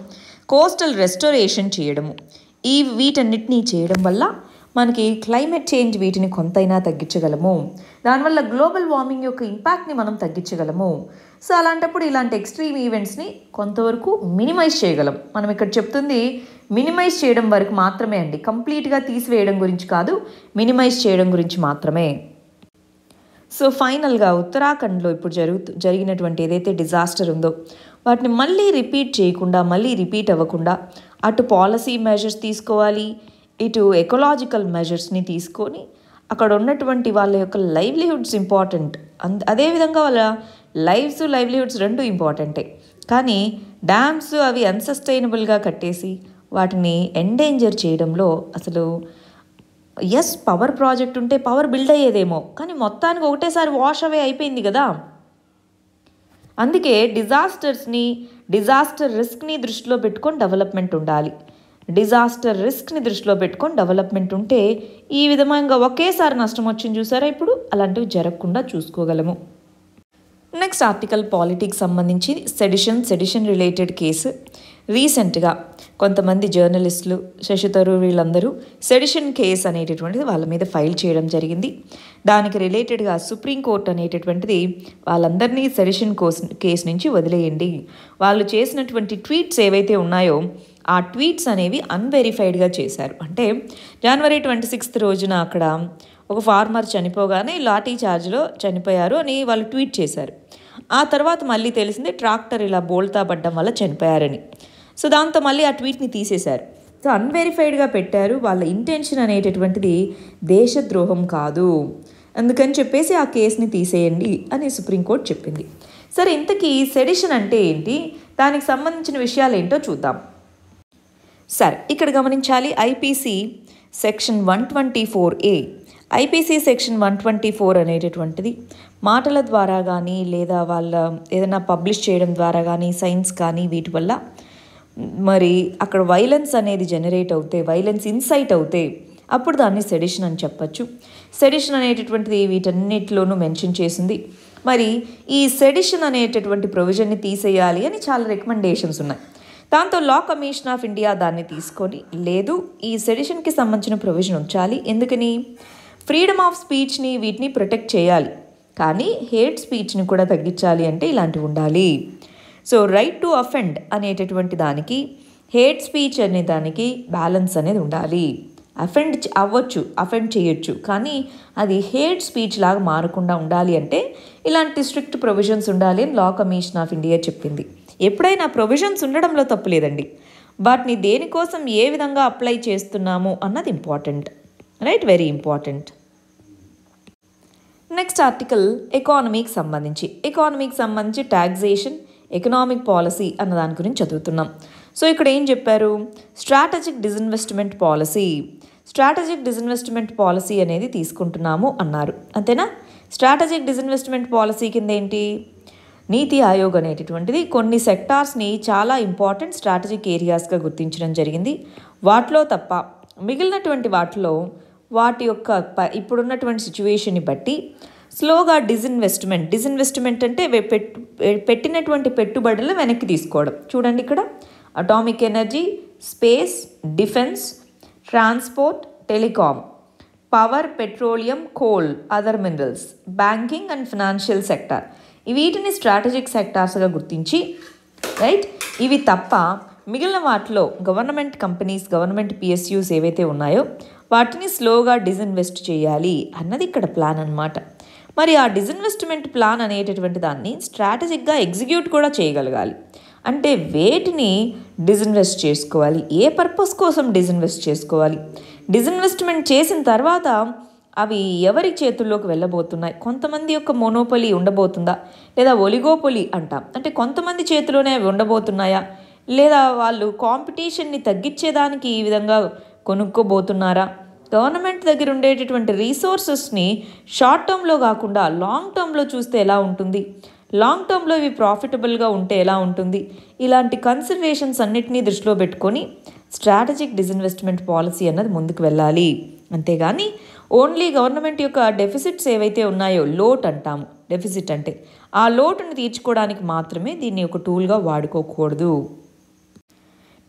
కోస్టల్ రెస్టోరేషన్ చేయడము. వీటన్నిటినీ చేయడం వల్ల మనకి క్లైమేట్ చేంజ్ వీటిని కొంతైనా తగ్గించగలము. దానివల్ల గ్లోబల్ వార్మింగ్ యొక్క ఇంపాక్ట్ని మనం తగ్గించగలము. సో అలాంటప్పుడు ఇలాంటి ఎక్స్ట్రీమ్ ఈవెంట్స్ని కొంతవరకు మినిమైజ్ చేయగలం. మనం ఇక్కడ చెప్తుంది మినిమైజ్ చేయడం వరకు మాత్రమే అండి, కంప్లీట్గా తీసివేయడం గురించి కాదు, మినిమైజ్ చేయడం గురించి మాత్రమే. సో ఫైనల్గా ఉత్తరాఖండ్లో ఇప్పుడు జరిగినటువంటి ఏదైతే డిజాస్టర్ ఉందో వాటిని మళ్ళీ రిపీట్ అవ్వకుండా అటు పాలసీ మెజర్స్ తీసుకోవాలి, ఇటు ఎకలాజికల్ మెజర్స్ని తీసుకొని అక్కడ ఉన్నటువంటి వాళ్ళ యొక్క లైవ్లీహుడ్స్ ఇంపార్టెంట్, అదేవిధంగా వాళ్ళ లైవ్లీహుడ్స్ రెండు ఇంపార్టెంటే. కానీ డ్యామ్స్ అవి అన్సస్టైనబుల్గా కట్టేసి వాటిని ఎండేంజర్ చేయడంలో అసలు పవర్ ప్రాజెక్ట్ ఉంటే పవర్ బిల్డ్ అయ్యేదేమో, కానీ మొత్తానికి ఒకటేసారి వాష్ అవే అయిపోయింది కదా. అందుకే డిజాస్టర్ రిస్క్ని దృష్టిలో పెట్టుకొని డెవలప్మెంట్ ఉంటే ఈ విధంగా ఒకేసారి నష్టం వచ్చింది చూసారా, ఇప్పుడు అలాంటివి జరగకుండా చూసుకోగలము. నెక్స్ట్ ఆర్టికల్ పాలిటిక్స్ సంబంధించి సెడిషన్ రిలేటెడ్ కేసు. రీసెంట్గా కొంతమంది జర్నలిస్టులు, శశితరు, వీళ్ళందరూ సెడిషన్ కేసు అనేటటువంటిది వాళ్ళ మీద ఫైల్ చేయడం జరిగింది. దానికి రిలేటెడ్గా సుప్రీంకోర్టు అనేటటువంటిది వాళ్ళందరినీ సెడిషన్ కేసు నుంచి వదిలేయండి, వాళ్ళు చేసినటువంటి ట్వీట్స్ ఏవైతే ఉన్నాయో ఆ ట్వీట్స్ అనేవి అన్వెరిఫైడ్గా చేశారు. అంటే జనవరి 26 రోజున అక్కడ ఒక ఫార్మర్ చనిపోగానే లాఠీ చార్జ్లో చనిపోయారు అని వాళ్ళు ట్వీట్ చేశారు. ఆ తర్వాత మళ్ళీ తెలిసింది ట్రాక్టర్ ఇలా బోల్తా పడ్డం వల్ల చనిపోయారని. సో దాంతో మళ్ళీ ఆ ట్వీట్ని తీసేశారు. సో అన్వెరిఫైడ్గా పెట్టారు. వాళ్ళ ఇంటెన్షన్ అనేటటువంటిది దేశద్రోహం కాదు, అందుకని చెప్పేసి ఆ కేసుని తీసేయండి అని సుప్రీంకోర్టు చెప్పింది. సరే, ఇంతకీ సెడిషన్ అంటే ఏంటి, దానికి సంబంధించిన విషయాలు ఏంటో చూద్దాం. సరే, ఇక్కడ గమనించాలి ఐపీసీ సెక్షన్ 124 అనేటటువంటిది మాటల ద్వారా కానీ లేదా వాళ్ళ ఏదైనా పబ్లిష్ చేయడం ద్వారా కానీ సైన్స్ కానీ వీటి వల్ల మరి అక్కడ వైలెన్స్ అనేది జనరేట్ అవుతాయి, వైలెన్స్ ఇన్సైట్ అవుతాయి, అప్పుడు దాన్ని సెడిషన్ అని చెప్పచ్చు. సెడిషన్ అనేటటువంటిది వీటన్నిటిలోనూ మెన్షన్ చేసింది. మరి ఈ సెడిషన్ అనేటటువంటి ప్రొవిజన్ని తీసేయాలి అని చాలా రికమెండేషన్స్ ఉన్నాయి. దాంతో లా కమిషన్ ఆఫ్ ఇండియా దాన్ని తీసుకొని లేదు, ఈ సెడిషన్కి సంబంధించిన ప్రొవిజన్ ఉంచాలి. ఎందుకని? ఫ్రీడమ్ ఆఫ్ స్పీచ్ని వీటిని ప్రొటెక్ట్ చేయాలి, కానీ హేట్ స్పీచ్ని కూడా తగ్గించాలి అంటే ఇలాంటివి ఉండాలి. సో రైట్ టు అఫెండ్ అనేటటువంటి దానికి, హేట్ స్పీచ్ అనే దానికి బ్యాలెన్స్ అనేది ఉండాలి. అఫెండ్ చేయొచ్చు కానీ అది హేట్ స్పీచ్ లాగా మారకుండా ఉండాలి అంటే ఇలాంటి స్ట్రిక్ట్ ప్రొవిజన్స్ ఉండాలి అని లా కమిషన్ ఆఫ్ ఇండియా చెప్పింది. ఎప్పుడైనా ప్రొవిజన్స్ ఉండడంలో తప్పు లేదండి, వాటిని దేనికోసం ఏ విధంగా అప్లై చేస్తున్నాము అన్నది important, right? Very important. Next article ఎకానమీకి సంబంధించి టాక్సేషన్, ఎకనామిక్ పాలసీ అన్న దాని గురించి చదువుతున్నాం. సో ఇక్కడ ఏం చెప్పారు? స్ట్రాటజిక్ డిస్ఇన్వెస్ట్మెంట్ పాలసీ అనేది తీసుకుంటున్నాము అన్నారు, అంతేనా? స్ట్రాటజిక్ డిస్ఇన్వెస్ట్మెంట్ పాలసీ కింద ఏంటి, నీతి ఆయోగ్ అనేటటువంటిది కొన్ని సెక్టార్స్ని చాలా ఇంపార్టెంట్ స్ట్రాటజిక్ ఏరియాస్గా గుర్తించడం జరిగింది. వాటిలో తప్ప మిగిలినటువంటి వాటిలో వాటి యొక్క ఇప్పుడున్నటువంటి సిచ్యువేషన్ని బట్టి స్లోగా డిస్ఇన్వెస్ట్మెంట్ అంటే పెట్టినటువంటి పెట్టుబడులు వెనక్కి తీసుకోవడం. చూడండి, ఇక్కడ atomic energy, space, defence, transport, telecom, power, petroleum, coal, other minerals, banking and financial sector. వీటిని స్ట్రాటజిక్ సెక్టార్స్గా గుర్తించి రైట్ ఇవి తప్ప మిగిలిన వాటిలో గవర్నమెంట్ కంపెనీస్ గవర్నమెంట్ పిఎస్యూస్ ఏవైతే ఉన్నాయో వాటిని స్లోగా డిజిన్వెస్ట్ చేయాలి అన్నది ఇక్కడ ప్లాన్ అన్నమాట. మరి ఆ డిజిన్వెస్ట్మెంట్ ప్లాన్ అనేటటువంటి దాన్ని స్ట్రాటజిక్గా ఎగ్జిక్యూట్ కూడా చేయగలగాలి. అంటే వేటిని డిజిన్వెస్ట్ చేసుకోవాలి, ఏ పర్పస్ కోసం డిజిన్వెస్ట్ చేసుకోవాలి, డిజిన్వెస్ట్మెంట్ చేసిన తర్వాత అవి ఎవరి చేతుల్లోకి వెళ్ళబోతున్నాయి, కొంతమంది యొక్క మోనోపొలి ఉండబోతుందా లేదా ఒలిగోపొలి అంటాం, అంటే కొంతమంది చేతిలోనే అవి ఉండబోతున్నాయా లేదా వాళ్ళు కాంపిటీషన్ని తగ్గించేదానికి ఈ విధంగా కొనుక్కోబోతున్నారా, గవర్నమెంట్ దగ్గర ఉండేటటువంటి రీసోర్సెస్ని షార్ట్ టర్మ్లో కాకుండా లాంగ్ టర్మ్లో చూస్తే ఎలా ఉంటుంది, లాంగ్ టర్మ్లో ఇవి ప్రాఫిటబుల్గా ఉంటే ఎలా ఉంటుంది, ఇలాంటి కన్సిడరేషన్స్ అన్నిటినీ దృష్టిలో పెట్టుకొని స్ట్రాటజిక్ డిజిన్వెస్ట్మెంట్ పాలసీ అన్నది ముందుకు వెళ్ళాలి. అంతేగాని ఓన్లీ గవర్నమెంట్ యొక్క డెఫిసిట్స్ ఏవైతే ఉన్నాయో లోట్ అంటాము, డెఫిసిట్ అంటే ఆ లోటుని తీర్చుకోవడానికి మాత్రమే దీన్ని ఒక టూల్గా వాడుకోకూడదు.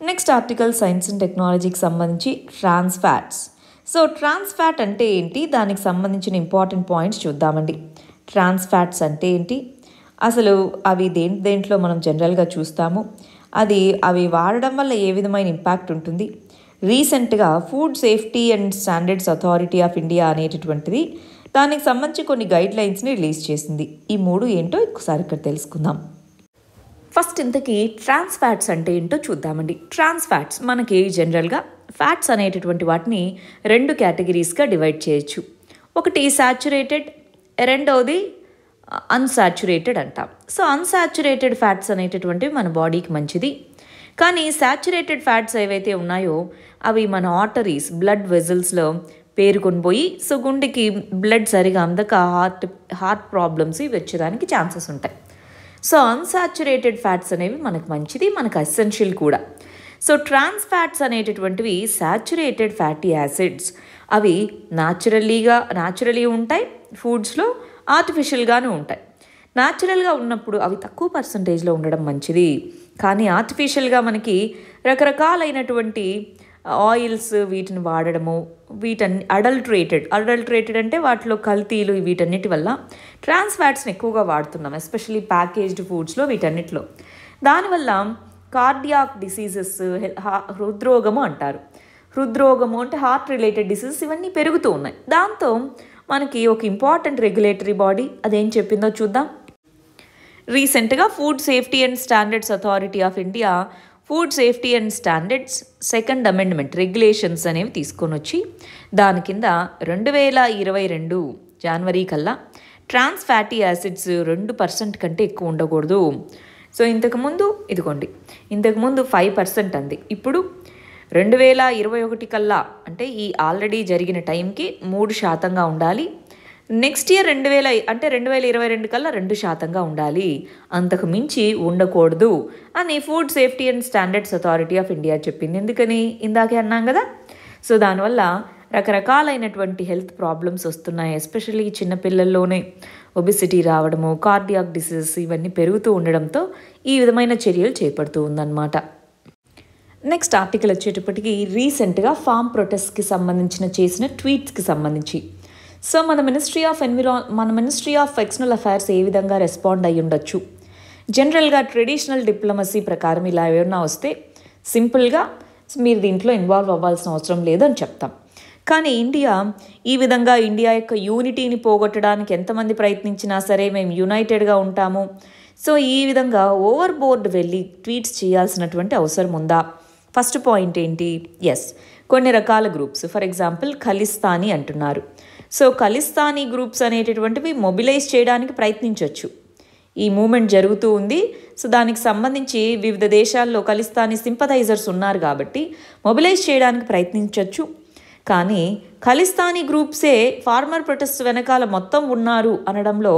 నెక్స్ట్ ఆర్టికల్ సైన్స్ అండ్ టెక్నాలజీకి సంబంధించి trans fats. So trans fat అంటే ఏంటి, దానికి సంబంధించిన ఇంపార్టెంట్ పాయింట్స్ చూద్దామండి. ట్రాన్స్ ఫ్యాట్స్ అంటే ఏంటి, అసలు అవి దేంట్లో మనం జనరల్గా చూస్తాము, అవి వాడడం వల్ల ఏ విధమైన ఇంపాక్ట్ ఉంటుంది. రీసెంట్గా food safety and standards authority of India అనేటటువంటిది దానికి సంబంధించి కొన్ని గైడ్లైన్స్ని రిలీజ్ చేసింది. ఈ మూడు ఏంటో ఒకసారి ఇక్కడ తెలుసుకుందాం. ఫస్ట్ ఇంతకీ ట్రాన్స్ ఫ్యాట్స్ అంటే ఏంటో చూద్దామండి. ట్రాన్స్ ఫ్యాట్స్ మనకి జనరల్గా ఫ్యాట్స్ అనేటటువంటి వాటిని రెండు కేటగిరీస్గా డివైడ్ చేయొచ్చు. ఒకటి సాచ్యురేటెడ్, రెండవది అన్సాచ్యురేటెడ్ అంటాం. సో అన్సాచ్యురేటెడ్ ఫ్యాట్స్ అనేటటువంటివి మన బాడీకి మంచిది, కానీ సాచ్యురేటెడ్ ఫ్యాట్స్ ఏవైతే ఉన్నాయో అవి మన ఆర్టరీస్ బ్లడ్ వెజల్స్లో పేరుకొని పోయి సో గుండెకి బ్లడ్ సరిగా అందక హార్ట్ ప్రాబ్లమ్స్ ఇవి వచ్చేదానికి ఛాన్సెస్ ఉంటాయి. సో అన్సాచ్యురేటెడ్ ఫ్యాట్స్ అనేవి మనకు మంచిది, మనకు ఎసెన్షియల్ కూడా. సో ట్రాన్స్ ఫ్యాట్స్ అనేటటువంటివి సాచ్యురేటెడ్ ఫ్యాటీ యాసిడ్స్, అవి న్యాచురల్లీ ఉంటాయి, ఫుడ్స్లో ఆర్టిఫిషియల్గానే ఉంటాయి. న్యాచురల్గా ఉన్నప్పుడు అవి తక్కువ పర్సంటేజ్లో ఉండడం మంచిది, కానీ ఆర్టిఫిషియల్గా మనకి రకరకాలైనటువంటి ఆయిల్స్ వీటిని వాడడము, వీటన్ని అడల్టరేటెడ్ అంటే వాటిలో కల్తీలు వీటన్నిటి వల్ల ట్రాన్స్ ఫ్యాట్స్ని ఎక్కువగా వాడుతున్నాం, ఎస్పెషలీ ప్యాకేజ్డ్ ఫుడ్స్లో వీటన్నిటిలో. దానివల్ల కార్డియాక్ డిసీజెస్, హృద్రోగము అంటారు, హృద్రోగము అంటే హార్ట్ రిలేటెడ్ డిసీజెస్ ఇవన్నీ పెరుగుతూ ఉన్నాయి. దాంతో మనకి ఒక ఇంపార్టెంట్ రెగ్యులేటరీ బాడీ అదేం చెప్పిందో చూద్దాం. రీసెంట్గా food safety and standards authority of India food safety and standards second amendment regulations అనేవి తీసుకొని వచ్చి దాని కింద 2022 జనవరి కల్లా ట్రాన్స్ ఫ్యాటీ యాసిడ్స్ 2% కంటే ఎక్కువ ఉండకూడదు. సో ఇంతకుముందు 5% అంది, ఇప్పుడు 2021 కల్లా అంటే ఈ ఆల్రెడీ జరిగిన టైంకి 3% ఉండాలి, నెక్స్ట్ ఇయర్ 2022 కల్లా 2% ఉండాలి, అంతకు మించి ఉండకూడదు అని food safety and standards authority of India చెప్పింది. ఎందుకని ఇందాకే అన్నాం కదా. సో దానివల్ల రకరకాలైనటువంటి హెల్త్ ప్రాబ్లమ్స్ వస్తున్నాయి, ఎస్పెషల్లీ చిన్నపిల్లల్లోనే ఒబిసిటీ రావడము, కార్డియాక్ డిసీజెస్ ఇవన్నీ పెరుగుతూ ఉండడంతో ఈ విధమైన చర్యలు చేపడుతూ ఉందన్నమాట. నెక్స్ట్ ఆర్టికల్ వచ్చేటప్పటికి రీసెంట్గా ఫామ్ ప్రొటెస్ట్కి సంబంధించిన చేసిన ట్వీట్స్కి సంబంధించి. సో మన మినిస్ట్రీ ఆఫ్ ఎక్స్టర్నల్ అఫైర్స్ ఏ విధంగా రెస్పాండ్ అయ్యి ఉండొచ్చు. జనరల్గా ట్రెడిషనల్ డిప్లొమసీ ప్రకారం ఇలా ఏమైనా వస్తే సింపుల్గా మీరు దీంట్లో ఇన్వాల్వ్ అవ్వాల్సిన అవసరం లేదని చెప్తాం. కానీ ఇండియా ఈ విధంగా ఇండియా యొక్క యూనిటీని పోగొట్టడానికి ఎంతమంది ప్రయత్నించినా సరే మేము యునైటెడ్గా ఉంటాము. సో ఈ విధంగా ఓవర్ బోర్డ్ వెళ్ళి ట్వీట్స్ చేయాల్సినటువంటి అవసరం ఉందా? ఫస్ట్ పాయింట్ ఏంటి, ఎస్ కొన్ని రకాల గ్రూప్స్, ఫర్ ఎగ్జాంపుల్ ఖలిస్తానీ అంటున్నారు. సో ఖలిస్తానీ గ్రూప్స్ అనేటటువంటివి మొబిలైజ్ చేయడానికి ప్రయత్నించవచ్చు. ఈ మూమెంట్ జరుగుతూ ఉంది, సో దానికి సంబంధించి వివిధ దేశాల్లో ఖలిస్తానీ సింపథైజర్స్ ఉన్నారు కాబట్టి మొబిలైజ్ చేయడానికి ప్రయత్నించవచ్చు. కానీ ఖలిస్తానీ గ్రూప్సే ఫార్మర్ ప్రొటెస్ట్ వెనకాల మొత్తం ఉన్నారు అనడంలో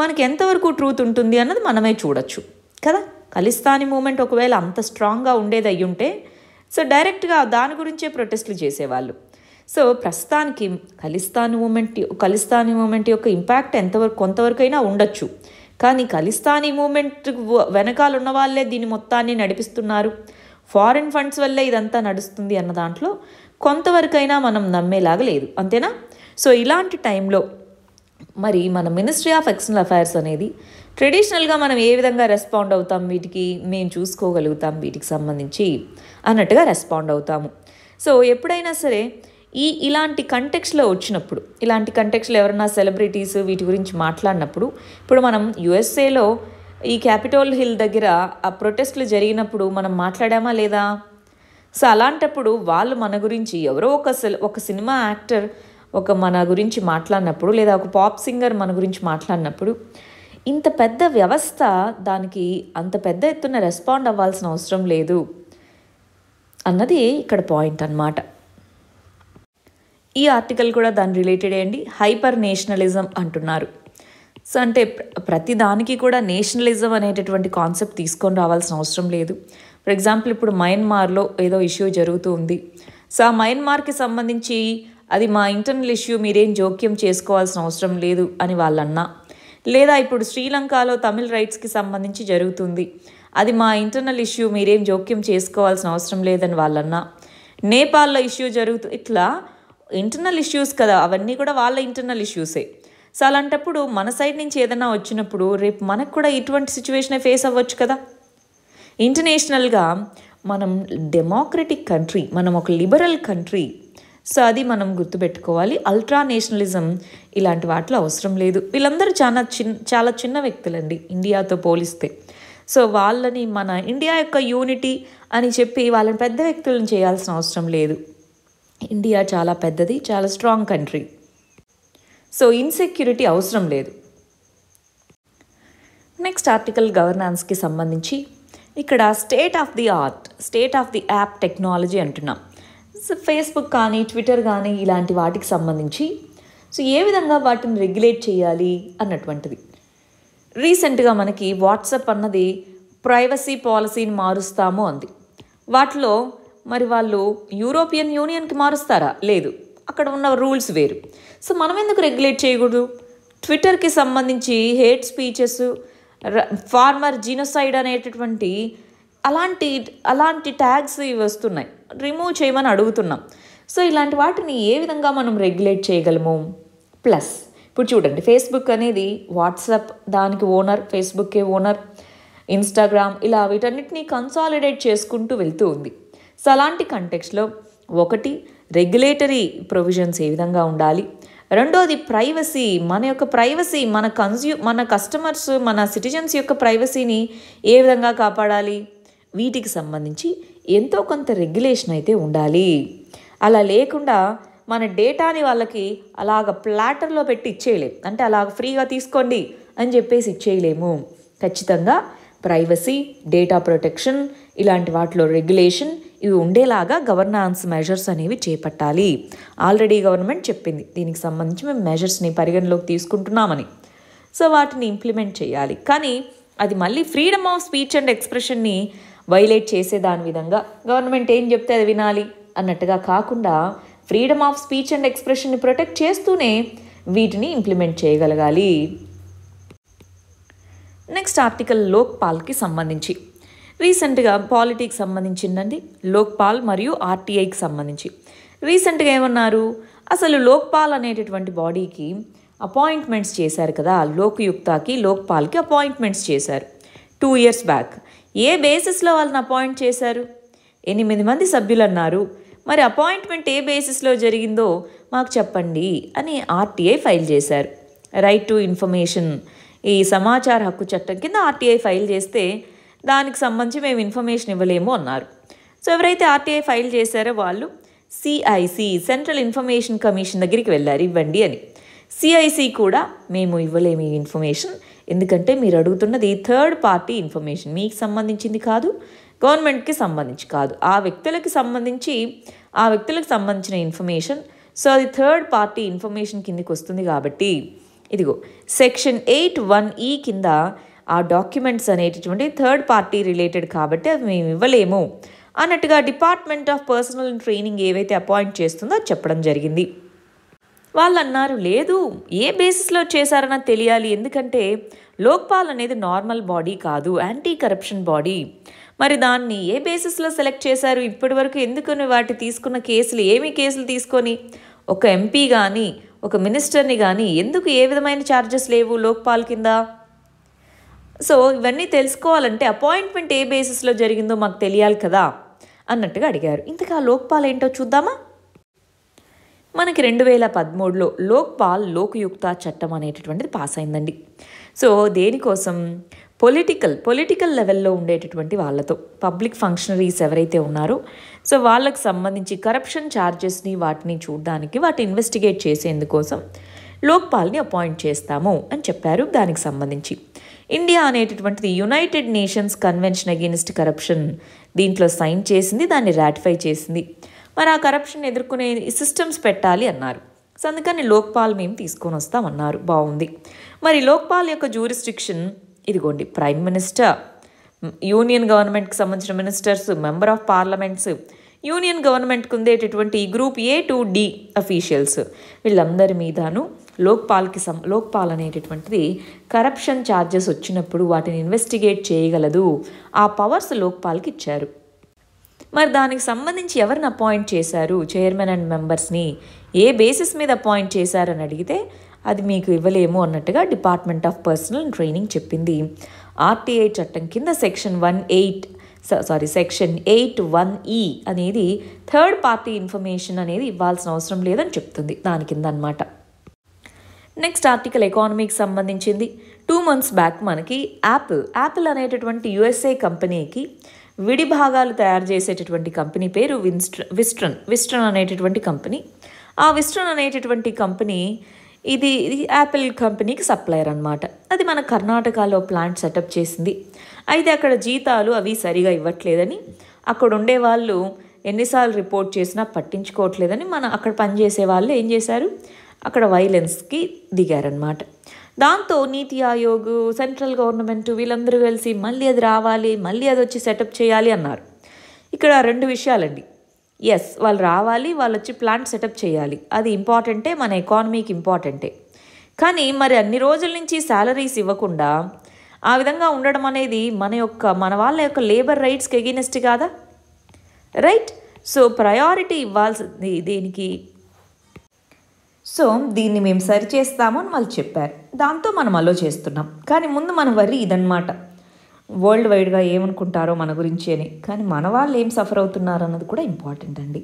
మనకి ఎంతవరకు ట్రూత్ ఉంటుంది అన్నది మనమే చూడొచ్చు కదా. ఖలిస్తానీ మూమెంట్ ఒకవేళ అంత స్ట్రాంగ్గా ఉండేది అయ్యుంటే సో డైరెక్ట్గా దాని గురించే ప్రొటెస్ట్లు చేసేవాళ్ళు. సో ప్రస్తుతానికి ఖలిస్తానీ మూమెంట్ యొక్క ఇంపాక్ట్ కొంతవరకైనా ఉండొచ్చు, కానీ ఖలిస్తానీ మూమెంట్ వెనకాల ఉన్న వాళ్ళే దీని మొత్తాన్ని నడిపిస్తున్నారు, ఫారిన్ ఫండ్స్ వల్లే ఇదంతా నడుస్తుంది అన్న దాంట్లో కొంతవరకైనా మనం నమ్మేలాగా లేదు అంతేనా. సో ఇలాంటి టైంలో మరి మన మినిస్ట్రీ ఆఫ్ ఎక్స్టర్నల్ అఫైర్స్ అనేది ట్రెడిషనల్గా మనం ఏ విధంగా రెస్పాండ్ అవుతాం, వీటికి మేము చూసుకోగలుగుతాం వీటికి సంబంధించి అన్నట్టుగా రెస్పాండ్ అవుతాము. సో ఎప్పుడైనా సరే ఇలాంటి కంటెక్స్లో వచ్చినప్పుడు, ఇలాంటి కంటెక్స్లో ఎవరైనా సెలబ్రిటీస్ వీటి గురించి మాట్లాడినప్పుడు, ఇప్పుడు మనం యుఎస్ఏలో ఈ క్యాపిటల్ హిల్ దగ్గర ఆ ప్రొటెస్ట్లు జరిగినప్పుడు మనం మాట్లాడామా లేదా? సో అలాంటప్పుడు వాళ్ళు మన గురించి ఎవరో ఒక సినిమా యాక్టర్ ఒక మన గురించి మాట్లాడినప్పుడు, లేదా ఒక పాప్ సింగర్ మన గురించి మాట్లాడినప్పుడు, ఇంత పెద్ద వ్యవస్థ దానికి అంత పెద్ద ఎత్తున రెస్పాండ్ అవ్వాల్సిన అవసరం లేదు అన్నది ఇక్కడ పాయింట్ అన్నమాట. ఈ ఆర్టికల్ కూడా దాని రిలేటెడే అండి. హైపర్ నేషనలిజం అంటున్నారు. సో అంటే ప్రతి దానికి కూడా నేషనలిజం అనేటటువంటి కాన్సెప్ట్ తీసుకొని రావాల్సిన అవసరం లేదు. ఫర్ ఎగ్జాంపుల్ ఇప్పుడు మయన్మార్లో ఏదో ఇష్యూ జరుగుతూ ఉంది. సో ఆ మయన్మార్కి సంబంధించి అది మా ఇంటర్నల్ ఇష్యూ, మీరేం జోక్యం చేసుకోవాల్సిన అవసరం లేదు అని వాళ్ళన్నా, లేదా ఇప్పుడు శ్రీలంకలో తమిళ్ రైట్స్కి సంబంధించి జరుగుతుంది, అది మా ఇంటర్నల్ ఇష్యూ, మీరేం జోక్యం చేసుకోవాల్సిన అవసరం లేదని వాళ్ళన్నా, నేపాల్లో ఇష్యూ జరుగుతుంది, ఇట్లా ఇంటర్నల్ ఇష్యూస్ కదా అవన్నీ కూడా వాళ్ళ ఇంటర్నల్ ఇష్యూసే. సో అలాంటప్పుడు మన సైడ్ నుంచి ఏదైనా వచ్చినప్పుడు రేపు మనకు కూడా ఇటువంటి సిచ్యువేషనే ఫేస్ అవ్వచ్చు కదా. ఇంటర్నేషనల్గా మనం డెమోక్రటిక్ కంట్రీ, మనం ఒక లిబరల్ కంట్రీ. సో అది మనం గుర్తుపెట్టుకోవాలి. అల్ట్రా నేషనలిజం ఇలాంటి వాటిలో అవసరం లేదు. వీళ్ళందరూ చాలా చిన్న వ్యక్తులండి ఇండియాతో పోలిస్తే. సో వాళ్ళని మన ఇండియా యొక్క యూనిటీ అని చెప్పి వాళ్ళని పెద్ద వ్యక్తులను చేయాల్సిన అవసరం లేదు. ఇండియా చాలా పెద్దది, చాలా స్ట్రాంగ్ కంట్రీ. సో ఇన్సెక్యూరిటీ అవసరం లేదు. నెక్స్ట్ ఆర్టికల్ గవర్నెన్స్కి సంబంధించి ఇక్కడ state of the art, state of the app technology అంటున్నాం. సో ఫేస్బుక్ కానీ ట్విట్టర్ కానీ ఇలాంటి వాటికి సంబంధించి సో ఏ విధంగా వాటిని రెగ్యులేట్ చేయాలి అన్నటువంటిది. రీసెంట్గా మనకి వాట్సాప్ అన్నది ప్రైవసీ పాలసీని మారుస్తాము అంది. వాటిలో మరి వాళ్ళు యూరోపియన్ యూనియన్కి మారుస్తారా? లేదు, అక్కడ ఉన్న రూల్స్ వేరు. సో మనం ఎందుకు రెగ్యులేట్ చేయకూడదు? ట్విట్టర్కి సంబంధించి హేట్ స్పీచెస్, ఫార్మర్ జీనోసైడ్ అనేటటువంటి అలాంటి ట్యాగ్స్ ఇవి వస్తున్నాయి, రిమూవ్ చేయమని అడుగుతున్నాం. సో ఇలాంటి వాటిని ఏ విధంగా మనం రెగ్యులేట్ చేయగలము? ప్లస్ ఇప్పుడు చూడండి, ఫేస్బుక్ అనేది వాట్సాప్ దానికి ఓనర్, ఫేస్బుక్కే ఓనర్. ఇన్స్టాగ్రామ్ ఇలా వీటన్నిటినీ కన్సాలిడేట్ చేసుకుంటూ వెళ్తూ ఉంది. సో అలాంటి కంటెక్స్లో ఒకటి రెగ్యులేటరీ ప్రొవిజన్స్ ఏ విధంగా ఉండాలి, రెండోది ప్రైవసీ, మన యొక్క ప్రైవసీ, మన కస్టమర్స్, మన సిటిజన్స్ యొక్క ప్రైవసీని ఏ విధంగా కాపాడాలి, వీటికి సంబంధించి ఎంతో కొంత రెగ్యులేషన్ అయితే ఉండాలి. అలా లేకుండా మన డేటాని వాళ్ళకి అలాగ ప్లాటర్లో పెట్టి ఇచ్చేయలేము, అంటే అలాగ ఫ్రీగా తీసుకోండి అని చెప్పేసి ఇచ్చేయలేము. ఖచ్చితంగా ప్రైవసీ, డేటా ప్రొటెక్షన్ ఇలాంటి వాటిలో రెగ్యులేషన్ ఇవి ఉండేలాగా గవర్నెన్స్ మెజర్స్ అనేవి చేపట్టాలి. ఆల్రెడీ గవర్నమెంట్ చెప్పింది దీనికి సంబంధించి మేము మెజర్స్ని పరిగణలోకి తీసుకుంటున్నామని. సో వాటిని ఇంప్లిమెంట్ చేయాలి. కానీ అది మళ్ళీ ఫ్రీడమ్ ఆఫ్ స్పీచ్ అండ్ ఎక్స్ప్రెషన్ని వైలేట్ చేసే దాని విధంగా గవర్నమెంట్ ఏం చెప్తే అది వినాలి అన్నట్టుగా కాకుండా ఫ్రీడమ్ ఆఫ్ స్పీచ్ అండ్ ఎక్స్ప్రెషన్ని ప్రొటెక్ట్ చేస్తూనే వీటిని ఇంప్లిమెంట్ చేయగలగాలి. నెక్స్ట్ ఆర్టికల్ లోక్పాల్కి సంబంధించి, రీసెంట్గా పాలిటీకి సంబంధించిందండి, లోక్పాల్ మరియు ఆర్టీఐకి సంబంధించి. రీసెంట్గా ఏమన్నారు, అసలు లోక్పాల్ అనేటటువంటి బాడీకి అపాయింట్మెంట్స్ చేశారు కదా, లోకయుక్తాకి లోక్పాల్కి అపాయింట్మెంట్స్ చేశారు 2 years బ్యాక్. ఏ బేసిస్లో వాళ్ళని అపాయింట్ చేశారు? 8 మంది సభ్యులు అన్నారు. మరి అపాయింట్మెంట్ ఏ బేసిస్లో జరిగిందో మాకు చెప్పండి అని ఆర్టీఐ ఫైల్ చేశారు. రైట్ టు ఇన్ఫర్మేషన్ ఈ సమాచార హక్కు చట్టం కింద ఆర్టీఐ ఫైల్ చేస్తే దానికి సంబంధించి మేము ఇన్ఫర్మేషన్ ఇవ్వలేము అన్నారు. సో ఎవరైతే ఆర్టీఐ ఫైల్ చేశారో వాళ్ళు సిఐసి, సెంట్రల్ ఇన్ఫర్మేషన్ కమిషన్ దగ్గరికి వెళ్ళారు ఇవ్వండి అని. సిఐసి కూడా మేము ఇవ్వలేము ఈ ఇన్ఫర్మేషన్, ఎందుకంటే మీరు అడుగుతున్నది థర్డ్ పార్టీ ఇన్ఫర్మేషన్, మీకు సంబంధించింది కాదు, గవర్నమెంట్కి సంబంధించి కాదు, ఆ వ్యక్తులకు సంబంధించిన ఇన్ఫర్మేషన్. సో అది థర్డ్ పార్టీ ఇన్ఫర్మేషన్ కిందకి వస్తుంది కాబట్టి ఇదిగో సెక్షన్ 8(1)(e) కింద ఆ డాక్యుమెంట్స్ అనేటటువంటి థర్డ్ పార్టీ రిలేటెడ్ కాబట్టి అవి మేము ఇవ్వలేము అన్నట్టుగా డిపార్ట్మెంట్ ఆఫ్ పర్సనల్ ట్రైనింగ్ ఏవైతే అపాయింట్ చేస్తుందో అది చెప్పడం జరిగింది. వాళ్ళు అన్నారు లేదు, ఏ బేసిస్లో చేశారన్నా తెలియాలి, ఎందుకంటే లోక్పాల్ అనేది నార్మల్ బాడీ కాదు, యాంటీ కరప్షన్ బాడీ. మరి దాన్ని ఏ బేసిస్ లో సెలెక్ట్ చేశారు? ఇప్పటివరకు ఎందుకు వాటి తీసుకున్న కేసులు ఏమీ కేసులు తీసుకొని ఒక ఎంపీ గాని ఒక మినిస్టర్ ని గాని ఎందుకు ఏ విధమైన చార్జెస్ లేవు లోక్పాల్ కింద? సో ఇవన్నీ తెలుసుకోవాలంటే అపాయింట్మెంట్ ఏ బేసిస్ లో జరిగిందో మాకు తెలియాలి కదా అన్నట్టుగా అడిగారు. ఇంతకా లోక్పాల్ ఏంటో చూద్దామా? మనకి 2013లో లోక్పాల్ లోకయుక్త చట్టం అనేటటువంటిది పాస్ అయిందండి. సో దేనికోసం? పొలిటికల్ లెవెల్లో ఉండేటటువంటి వాళ్ళతో పబ్లిక్ ఫంక్షనరీస్ ఎవరైతే ఉన్నారో సో వాళ్ళకి సంబంధించి కరప్షన్ ఛార్జెస్ని వాటిని చూడడానికి వాటి ఇన్వెస్టిగేట్ చేసేందుకోసం లోక్పాల్ని అపాయింట్ చేస్తాము అని చెప్పారు. దానికి సంబంధించి ఇండియా అనేటటువంటిది United Nations convention against corruption దీంట్లో సైన్ చేసింది, దాన్ని రాటిఫై చేసింది. మరి ఆ కరప్షన్ ఎదుర్కొనే సిస్టమ్స్ పెట్టాలి అన్నారు. సో అందుకని లోక్పాల్ మేము తీసుకొని వస్తామన్నారు. బాగుంది. మరి లోక్పాల్ యొక్క జ్యూరిస్డిక్షన్ ఇదిగోండి, ప్రైమ్ మినిస్టర్, యూనియన్ గవర్నమెంట్కి సంబంధించిన ministers, member of parliaments, union గవర్నమెంట్కి ఉండేటటువంటి group A to D officials వీళ్ళందరి మీదను లోక్పాల్ అనేటటువంటిది కరప్షన్ ఛార్జెస్ వచ్చినప్పుడు వాటిని ఇన్వెస్టిగేట్ చేయగలదు. ఆ పవర్స్ లోక్పాల్కి ఇచ్చారు. మరి దానికి సంబంధించి ఎవరిని అపాయింట్ చేశారు? చైర్మన్ అండ్ మెంబర్స్ని ఏ బేసిస్ మీద అపాయింట్ చేశారని అడిగితే అది మీకు ఇవ్వలేము అన్నట్టుగా డిపార్ట్మెంట్ ఆఫ్ పర్సనల్ ట్రైనింగ్ చెప్పింది. RTI చట్టం కింద సెక్షన్ 8(1)E అనేది థర్డ్ పార్టీ ఇన్ఫర్మేషన్ అనేది ఇవ్వాల్సిన అవసరం లేదని చెప్తుంది దాని కింద అన్నమాట. నెక్స్ట్ ఆర్టికల్ ఎకానమీకి సంబంధించింది. 2 months బ్యాక్ మనకి యాపిల్ అనేటటువంటి USA కంపెనీకి విడి భాగాలు తయారు చేసేటటువంటి కంపెనీ పేరు విస్ట్రన్ అనేటటువంటి కంపెనీ. ఆ విస్ట్రన్ అనేటటువంటి కంపెనీ ఇది యాపిల్ కంపెనీకి సప్లయర్ అన్నమాట. అది మన కర్ణాటకలో ప్లాంట్ సెటప్ చేసింది. అయితే అక్కడ జీతాలు అవి సరిగా ఇవ్వట్లేదని, అక్కడ ఉండే వాళ్ళు ఎన్నిసార్లు రిపోర్ట్ చేసినా పట్టించుకోవట్లేదని అక్కడ పనిచేసే వాళ్ళు ఏం చేశారు, అక్కడ వైలెన్స్కి దిగారనమాట. దాంతో నీతి ఆయోగ్, సెంట్రల్ గవర్నమెంట్ వీళ్ళందరూ కలిసి మళ్ళీ అది రావాలి, మళ్ళీ అది వచ్చి సెటప్ చేయాలి అన్నారు. ఇక్కడ 2 విషయాలండి. వాళ్ళు రావాలి, వాళ్ళు వచ్చి ప్లాంట్ సెటప్ చేయాలి, అది ఇంపార్టెంటే, మన ఎకానమీకి ఇంపార్టెంటే. కానీ మరి అన్ని రోజుల నుంచి శాలరీస్ ఇవ్వకుండా ఆ విధంగా ఉండడం అనేది మన వాళ్ళ యొక్క లేబర్ రైట్స్కి ఎగెనెస్ట్ కాదా? రైట్. సో ప్రయారిటీ ఇవ్వాల్సింది దీనికి. సో దీన్ని మేము సరిచేస్తాము అని వాళ్ళు చెప్పారు. దాంతో మనం అలో చేస్తున్నాం. కానీ ముందు మన వరి ఇదన్నమాట, వరల్డ్ వైడ్గా ఏమనుకుంటారో మన గురించి అని. కానీ మన వాళ్ళు ఏం సఫర్ అవుతున్నారు అన్నది కూడా ఇంపార్టెంట్ అండి.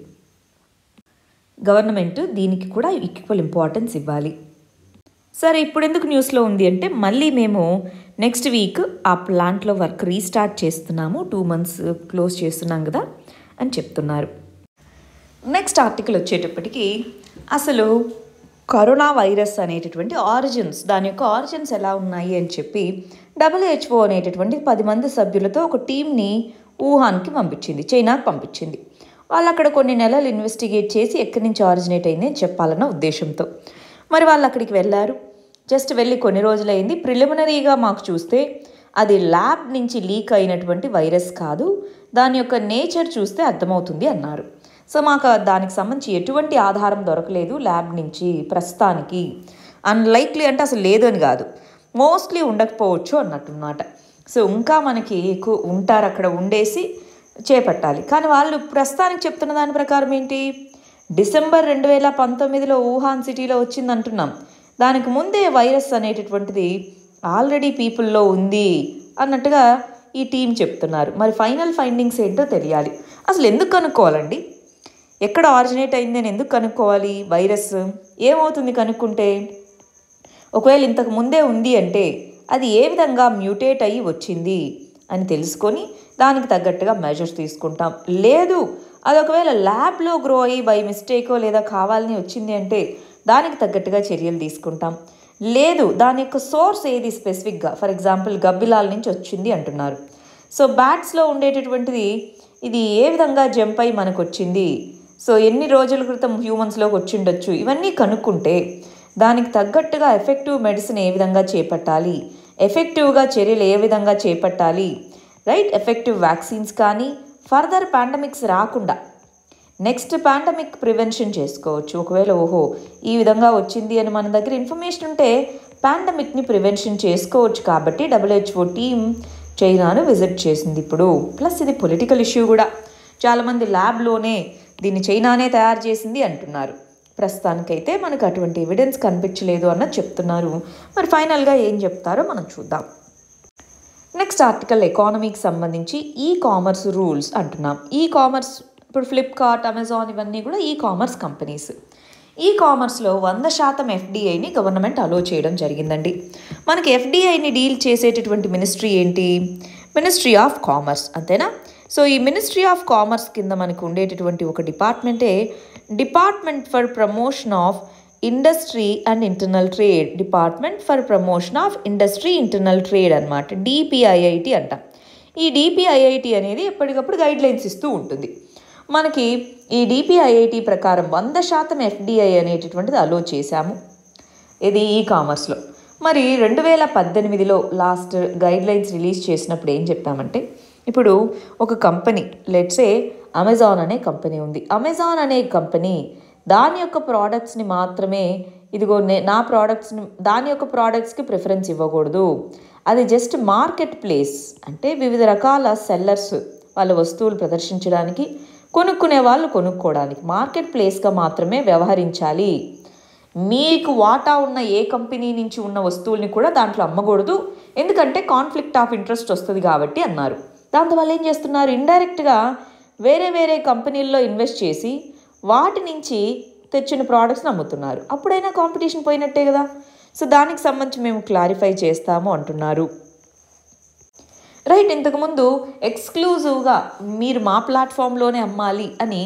గవర్నమెంట్ దీనికి కూడా ఈక్వల్ ఇంపార్టెన్స్ ఇవ్వాలి. సరే, ఇప్పుడు ఎందుకు న్యూస్లో ఉంది అంటే మళ్ళీ మేము నెక్స్ట్ వీక్ ఆ ప్లాంట్లో వర్క్ రీస్టార్ట్ చేస్తున్నాము, 2 months క్లోజ్ చేస్తున్నాం కదా అని చెప్తున్నారు. నెక్స్ట్ ఆర్టికల్ వచ్చేటప్పటికి అసలు కరోనా వైరస్ అనేటటువంటి ఆరిజిన్స్, దాని యొక్క ఆరిజిన్స్ ఎలా ఉన్నాయి అని చెప్పి WHO అనేటటువంటి 10 మంది సభ్యులతో ఒక టీంని వుహాన్కి పంపించింది, చైనాకి పంపించింది. వాళ్ళు అక్కడ కొన్ని నెలలు ఇన్వెస్టిగేట్ చేసి ఎక్కడి నుంచి ఆరిజినేట్ అయింది అని చెప్పాలన్న ఉద్దేశంతో మరి వాళ్ళు అక్కడికి వెళ్ళారు. జస్ట్ వెళ్ళి కొన్ని రోజులైంది. ప్రిలిమినరీగా మాకు చూస్తే అది ల్యాబ్ నుంచి లీక్ అయినటువంటి వైరస్ కాదు, దాని యొక్క నేచర్ చూస్తే అర్థమవుతుంది అన్నారు. సో మాకు దానికి సంబంధించి ఎటువంటి ఆధారం దొరకలేదు ల్యాబ్ నుంచి ప్రస్తుతానికి. అన్లైక్లీ అంటే అసలు లేదు అని కాదు, మోస్ట్లీ ఉండకపోవచ్చు అన్నట్టున్నమాట. సో ఇంకా మనకి ఎక్కువ ఉంటారు అక్కడ ఉండేసి చేపట్టాలి. కానీ వాళ్ళు ప్రస్తుతానికి చెప్తున్న దాని ప్రకారం ఏంటి, December 2019లో వుహాన్ సిటీలో వచ్చిందంటున్నాం. దానికి ముందే వైరస్ అనేటటువంటిది ఆల్రెడీ పీపుల్లో ఉంది అన్నట్టుగా ఈ టీం చెప్తున్నారు. మరి ఫైనల్ ఫైండింగ్స్ ఏంటో తెలియాలి. అసలు ఎందుకు కనుక్కోవాలండి, ఎక్కడ ఆరిజినేట్ అయింది అని ఎందుకు కనుక్కోవాలి? వైరస్ ఏమవుతుంది కనుక్కుంటే? ఒకవేళ ఇంతకు ముందే ఉంది అంటే అది ఏ విధంగా మ్యూటేట్ అయ్యి వచ్చింది అని తెలుసుకొని దానికి తగ్గట్టుగా మెజర్స్ తీసుకుంటాం. లేదు, అది ఒకవేళ ల్యాబ్లో గ్రో అయ్యి బై మిస్టేకో లేదా కావాలని వచ్చింది అంటే దానికి తగ్గట్టుగా చర్యలు తీసుకుంటాం. లేదు, దాని యొక్క సోర్స్ ఏది స్పెసిఫిక్గా, ఫర్ ఎగ్జాంపుల్ గబ్బిలాల నుంచి వచ్చింది అంటున్నారు. సో బ్యాట్స్లో ఉండేటటువంటిది ఇది ఏ విధంగా జంప్ అయ్యి మనకు వచ్చింది, సో ఎన్ని రోజుల క్రితం హ్యూమన్స్లోకి వచ్చి ఉండొచ్చు, ఇవన్నీ కనుక్కుంటే దానికి తగ్గట్టుగా ఎఫెక్టివ్ మెడిసిన్ ఏ విధంగా చేపట్టాలి, ఎఫెక్టివ్గా చర్యలు ఏ విధంగా చేపట్టాలి, రైట్, ఎఫెక్టివ్ వ్యాక్సిన్స్ కానీ ఫర్దర్ పాండమిక్స్ రాకుండా నెక్స్ట్ పాండమిక్ ప్రివెన్షన్ చేసుకోవచ్చు. ఒకవేళ ఈ విధంగా వచ్చింది అని మన దగ్గర ఇన్ఫర్మేషన్ ఉంటే పాండమిక్ని ప్రివెన్షన్ చేసుకోవచ్చు. కాబట్టి WHO టీం చైనాను విజిట్ చేసింది ఇప్పుడు. ప్లస్ ఇది పొలిటికల్ ఇష్యూ కూడా. చాలామంది ల్యాబ్లోనే దీన్ని చైనానే తయారు చేసింది అంటున్నారు. ప్రస్తుతానికైతే మనకు అటువంటి ఎవిడెన్స్ కనిపించలేదు అన్న చెప్తున్నారు. మరి ఫైనల్గా ఏం చెప్తారో మనం చూద్దాం. నెక్స్ట్ ఆర్టికల్ ఎకానమీకి సంబంధించి ఈ కామర్స్ రూల్స్ అంటున్నాం. ఈ కామర్స్ ఇప్పుడు ఫ్లిప్కార్ట్, అమెజాన్ ఇవన్నీ కూడా ఈ కామర్స్ కంపెనీస్. ఈ కామర్స్లో 100% ఎఫ్డిఐని గవర్నమెంట్ అలో చేయడం జరిగిందండి. మనకి ఎఫ్డిఐని డీల్ చేసేటటువంటి మినిస్ట్రీ ఏంటి? మినిస్ట్రీ ఆఫ్ కామర్స్, అంతేనా? సో ఈ మినిస్ట్రీ ఆఫ్ కామర్స్ కింద మనకు ఉండేటటువంటి ఒక డిపార్ట్మెంటే department for promotion of industry and internal trade. Department for promotion of industry internal trade అనమాట, డిపిఐఐటి అంట. ఈ డిపిఐఐటి అనేది ఎప్పటికప్పుడు గైడ్లైన్స్ ఇస్తూ ఉంటుంది. మనకి ఈ డిపిఐఐటి ప్రకారం 100% ఎఫ్డిఐ అనేటటువంటిది అలో చేశాము, ఇది ఈ కామర్స్లో. మరి 2018లో లాస్ట్ గైడ్లైన్స్ రిలీజ్ చేసినప్పుడు ఏం చెప్పామంటే, ఇప్పుడు ఒక కంపెనీ, లెట్సే అమెజాన్ అనే కంపెనీ ఉంది. అమెజాన్ అనే కంపెనీ దాని యొక్క ప్రోడక్ట్స్ని మాత్రమే, ఇదిగో నా ప్రోడక్ట్స్ని, దాని యొక్క ప్రోడక్ట్స్కి ప్రిఫరెన్స్ ఇవ్వకూడదు. అది జస్ట్ మార్కెట్ ప్లేస్, అంటే వివిధ రకాల సెల్లర్స్ వాళ్ళ వస్తువులు ప్రదర్శించడానికి, కొనుక్కునే వాళ్ళు కొనుక్కోవడానికి మార్కెట్ ప్లేస్గా మాత్రమే వ్యవహరించాలి. మీకు వాటా ఉన్న ఏ కంపెనీ నుంచి ఉన్న వస్తువుల్ని కూడా దాంట్లో అమ్మకూడదు, ఎందుకంటే కాన్ఫ్లిక్ట్ ఆఫ్ ఇంట్రెస్ట్ వస్తుంది కాబట్టి అన్నారు. దాంతవల్ల ఏం చేస్తున్నారు, ఇండైరెక్ట్గా వేరే వేరే కంపెనీల్లో ఇన్వెస్ట్ చేసి వాటి నుంచి తెచ్చిన ప్రోడక్ట్స్ని అమ్ముతున్నారు. అప్పుడైనా కాంపిటీషన్ పోయినట్టే కదా. సో దానికి సంబంధించి మేము క్లారిఫై చేస్తాము అంటున్నారు. రైట్, ఇంతకుముందు ఎక్స్క్లూజివ్గా మీరు మా ప్లాట్ఫామ్లోనే అమ్మాలి అని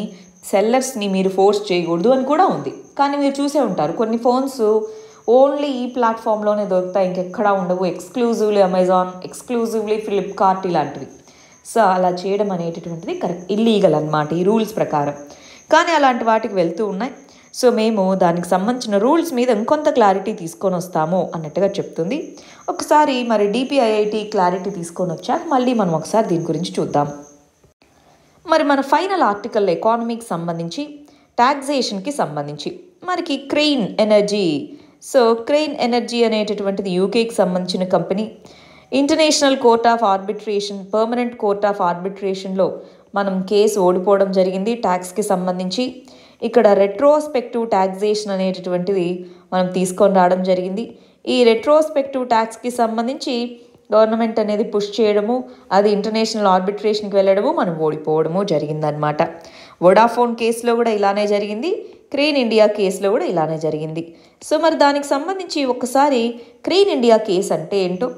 సెల్లర్స్ని మీరు ఫోర్స్ చేయకూడదు అని కూడా ఉంది. కానీ మీరు చూసే ఉంటారు, కొన్ని ఫోన్స్ ఓన్లీ ఈ ప్లాట్ఫామ్లోనే దొరుకుతాయి, ఇంకెక్కడా ఉండవు, ఎక్స్క్లూజివ్లీ అమెజాన్, ఎక్స్క్లూజివ్లీ ఫ్లిప్కార్ట్ ఇలాంటివి. సో అలా చేయడం అనేటటువంటిది కరెక్ట్, ఇల్లీగల్ అనమాట ఈ రూల్స్ ప్రకారం. కానీ అలాంటి వాటికి వెళ్తూ ఉన్నాయి. సో మేము దానికి సంబంధించిన రూల్స్ మీద ఇంకొంత క్లారిటీ తీసుకొని వస్తాము అన్నట్టుగా చెప్తుంది. ఒకసారి మరి డిపిఐఐటి క్లారిటీ తీసుకొని వచ్చాక మళ్ళీ మనం ఒకసారి దీని గురించి చూద్దాం. మరి మన ఫైనల్ ఆర్టికల్ ఎకానమీకి సంబంధించి ట్యాక్సేషన్కి సంబంధించి మనకి Cairn energy. So Cairn energy అనేటటువంటిది యూకేకి సంబంధించిన company. International court of arbitration, permanent court of ఆర్బిట్రేషన్లో మనం కేసు ఓడిపోవడం జరిగింది ట్యాక్స్కి సంబంధించి. ఇక్కడ రెట్రోస్పెక్టివ్ ట్యాక్సేషన్ అనేటటువంటిది మనం తీసుకొని రావడం జరిగింది. ఈ రెట్రోస్పెక్టివ్ ట్యాక్స్కి సంబంధించి గవర్నమెంట్ అనేది పుష్ చేయడము, అది ఇంటర్నేషనల్ ఆర్బిట్రేషన్కి వెళ్ళడము, మనం ఓడిపోవడము జరిగిందనమాట. వొడాఫోన్ కేసులో కూడా ఇలానే జరిగింది, క్రెయిన్ ఇండియా కేసులో కూడా ఇలానే జరిగింది. సో మరి దానికి సంబంధించి ఒకసారి క్రెయిన్ ఇండియా కేసు అంటే ఏంటో,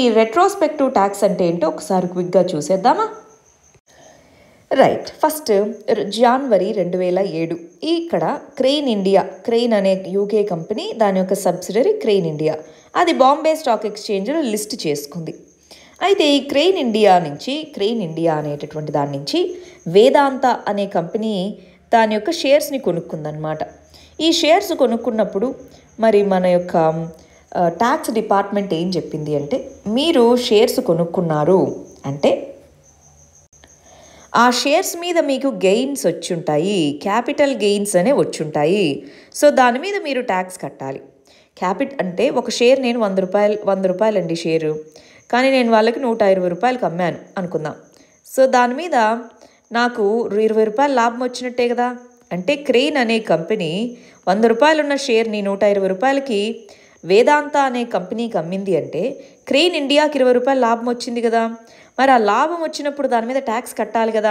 ఈ రెట్రోస్పెక్టివ్ ట్యాక్స్ అంటే ఏంటో ఒకసారి క్విక్గా చూసేద్దామా? రైట్, ఫస్ట్ జనవరి 2007 ఇక్కడ క్రెయిన్ ఇండియా, క్రెయిన్ అనే యూకే కంపెనీ, దాని యొక్క సబ్సిడరీ క్రెయిన్ ఇండియా, అది బాంబే స్టాక్ ఎక్స్చేంజ్లో లిస్ట్ చేసుకుంది. అయితే ఈ క్రెయిన్ ఇండియా నుంచి, క్రెయిన్ ఇండియా అనేటటువంటి దాని నుంచి వేదాంత అనే కంపెనీ దాని యొక్క షేర్స్ని కొనుక్కుందనమాట. ఈ షేర్స్ కొనుక్కున్నప్పుడు మరి మన యొక్క ట్యాక్స్ డిపార్ట్మెంట్ ఏం చెప్పింది అంటే, మీరు షేర్స్ కొనుక్కున్నారు అంటే ఆ షేర్స్ మీద మీకు గెయిన్స్ వచ్చుంటాయి, క్యాపిటల్ గెయిన్స్ అనే వచ్చుంటాయి. సో దాని మీద మీరు ట్యాక్స్ కట్టాలి. క్యాపిట్ అంటే ఒక షేర్ నేను ₹100 అండి షేరు, కానీ నేను వాళ్ళకి ₹120కి అమ్మాను అనుకుందాం. సో దాని మీద నాకు ₹20 లాభం వచ్చినట్టే కదా. అంటే క్రెయిన్ అనే కంపెనీ ₹100 ఉన్న షేర్ని ₹120కి వేదాంత అనే కంపెనీకి అమ్మింది అంటే క్రెయిన్ ఇండియాకి ₹20 లాభం వచ్చింది కదా. మరి ఆ లాభం వచ్చినప్పుడు దాని మీద ట్యాక్స్ కట్టాలి కదా.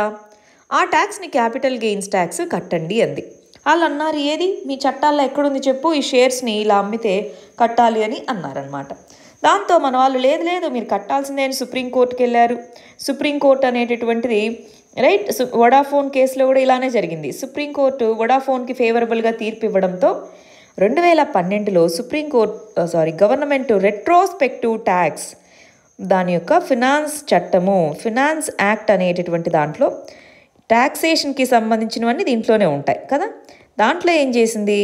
ఆ ట్యాక్స్ని క్యాపిటల్ గెయిన్స్ ట్యాక్స్ కట్టండి అంది. వాళ్ళు అన్నారు, ఏది మీ చట్టాల్లో ఎక్కడుంది చెప్పు, ఈ షేర్స్ని ఇలా అమ్మితే కట్టాలి అని అన్నారనమాట. దాంతో మన వాళ్ళు లేదు లేదు మీరు కట్టాల్సిందే అని సుప్రీంకోర్టుకి వెళ్ళారు. సుప్రీంకోర్టు అనేటటువంటిది, రైట్, వొడాఫోన్ కేసులో కూడా ఇలానే జరిగింది. సుప్రీంకోర్టు వొడాఫోన్కి ఫేవరబుల్గా తీర్పు ఇవ్వడంతో 2012లో గవర్నమెంట్ రెట్రోస్పెక్టివ్ ట్యాక్స్, దాని యొక్క ఫినాన్స్ చట్టము, ఫినాన్స్ యాక్ట్ అనేటటువంటి దాంట్లో ట్యాక్సేషన్కి సంబంధించినవన్నీ దీంట్లోనే ఉంటాయి కదా. దాంట్లో ఏం చేసింది,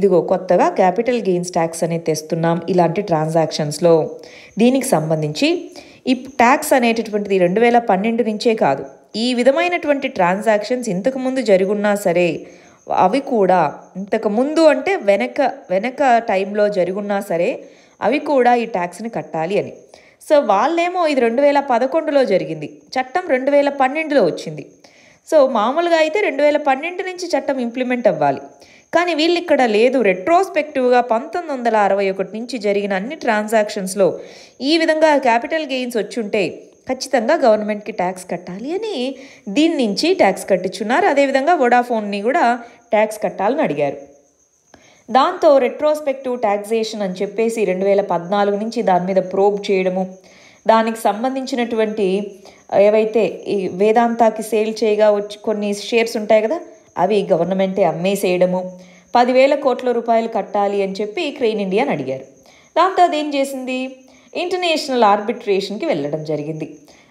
ఇదిగో కొత్తగా క్యాపిటల్ గెయిన్స్ ట్యాక్స్ అనేది తెస్తున్నాం ఇలాంటి ట్రాన్సాక్షన్స్లో. దీనికి సంబంధించి ఈ ట్యాక్స్ అనేటటువంటిది 2012 నుంచే కాదు, ఈ విధమైనటువంటి ట్రాన్సాక్షన్స్ ఇంతకుముందు జరుగున్నా సరే, అవి కూడా ఇంతకుముందు అంటే వెనక టైంలో జరుగున్నా సరే అవి కూడా ఈ ట్యాక్స్ని కట్టాలి అని. సో వాళ్ళేమో ఇది 2011లో జరిగింది, చట్టం 2012లో వచ్చింది. సో మామూలుగా అయితే 2012 నుంచి చట్టం ఇంప్లిమెంట్ అవ్వాలి, కానీ వీళ్ళు ఇక్కడ లేదు. రెట్రోస్పెక్టివ్గా 1961 నుంచి జరిగిన అన్ని ట్రాన్సాక్షన్స్లో ఈ విధంగా క్యాపిటల్ గెయిన్స్ వచ్చుంటే ఖచ్చితంగా గవర్నమెంట్కి ట్యాక్స్ కట్టాలి అని దీని నుంచి ట్యాక్స్ కట్టించున్నారు. అదేవిధంగా వొడాఫోన్ని కూడా ట్యాక్స్ కట్టాలని అడిగారు. దాంతో రెట్రోస్పెక్టివ్ ట్యాక్సేషన్ అని చెప్పేసి 2014 నుంచి దాని మీద ప్రోబ్ చేయడము, దానికి సంబంధించినటువంటి ఏవైతే ఈ వేదాంతాకి సేల్ చేయగా వచ్చి కొన్ని షేర్స్ ఉంటాయి కదా, అవి గవర్నమెంటే అమ్మేసేయడము, 10,000 కోట్ల రూపాయలు కట్టాలి అని చెప్పి క్రెయిన్ ఇండియాని అడిగారు. దాంతో అదేం చేసింది, ఇంటర్నేషనల్ ఆర్బిట్రేషన్కి వెళ్ళడం జరిగింది.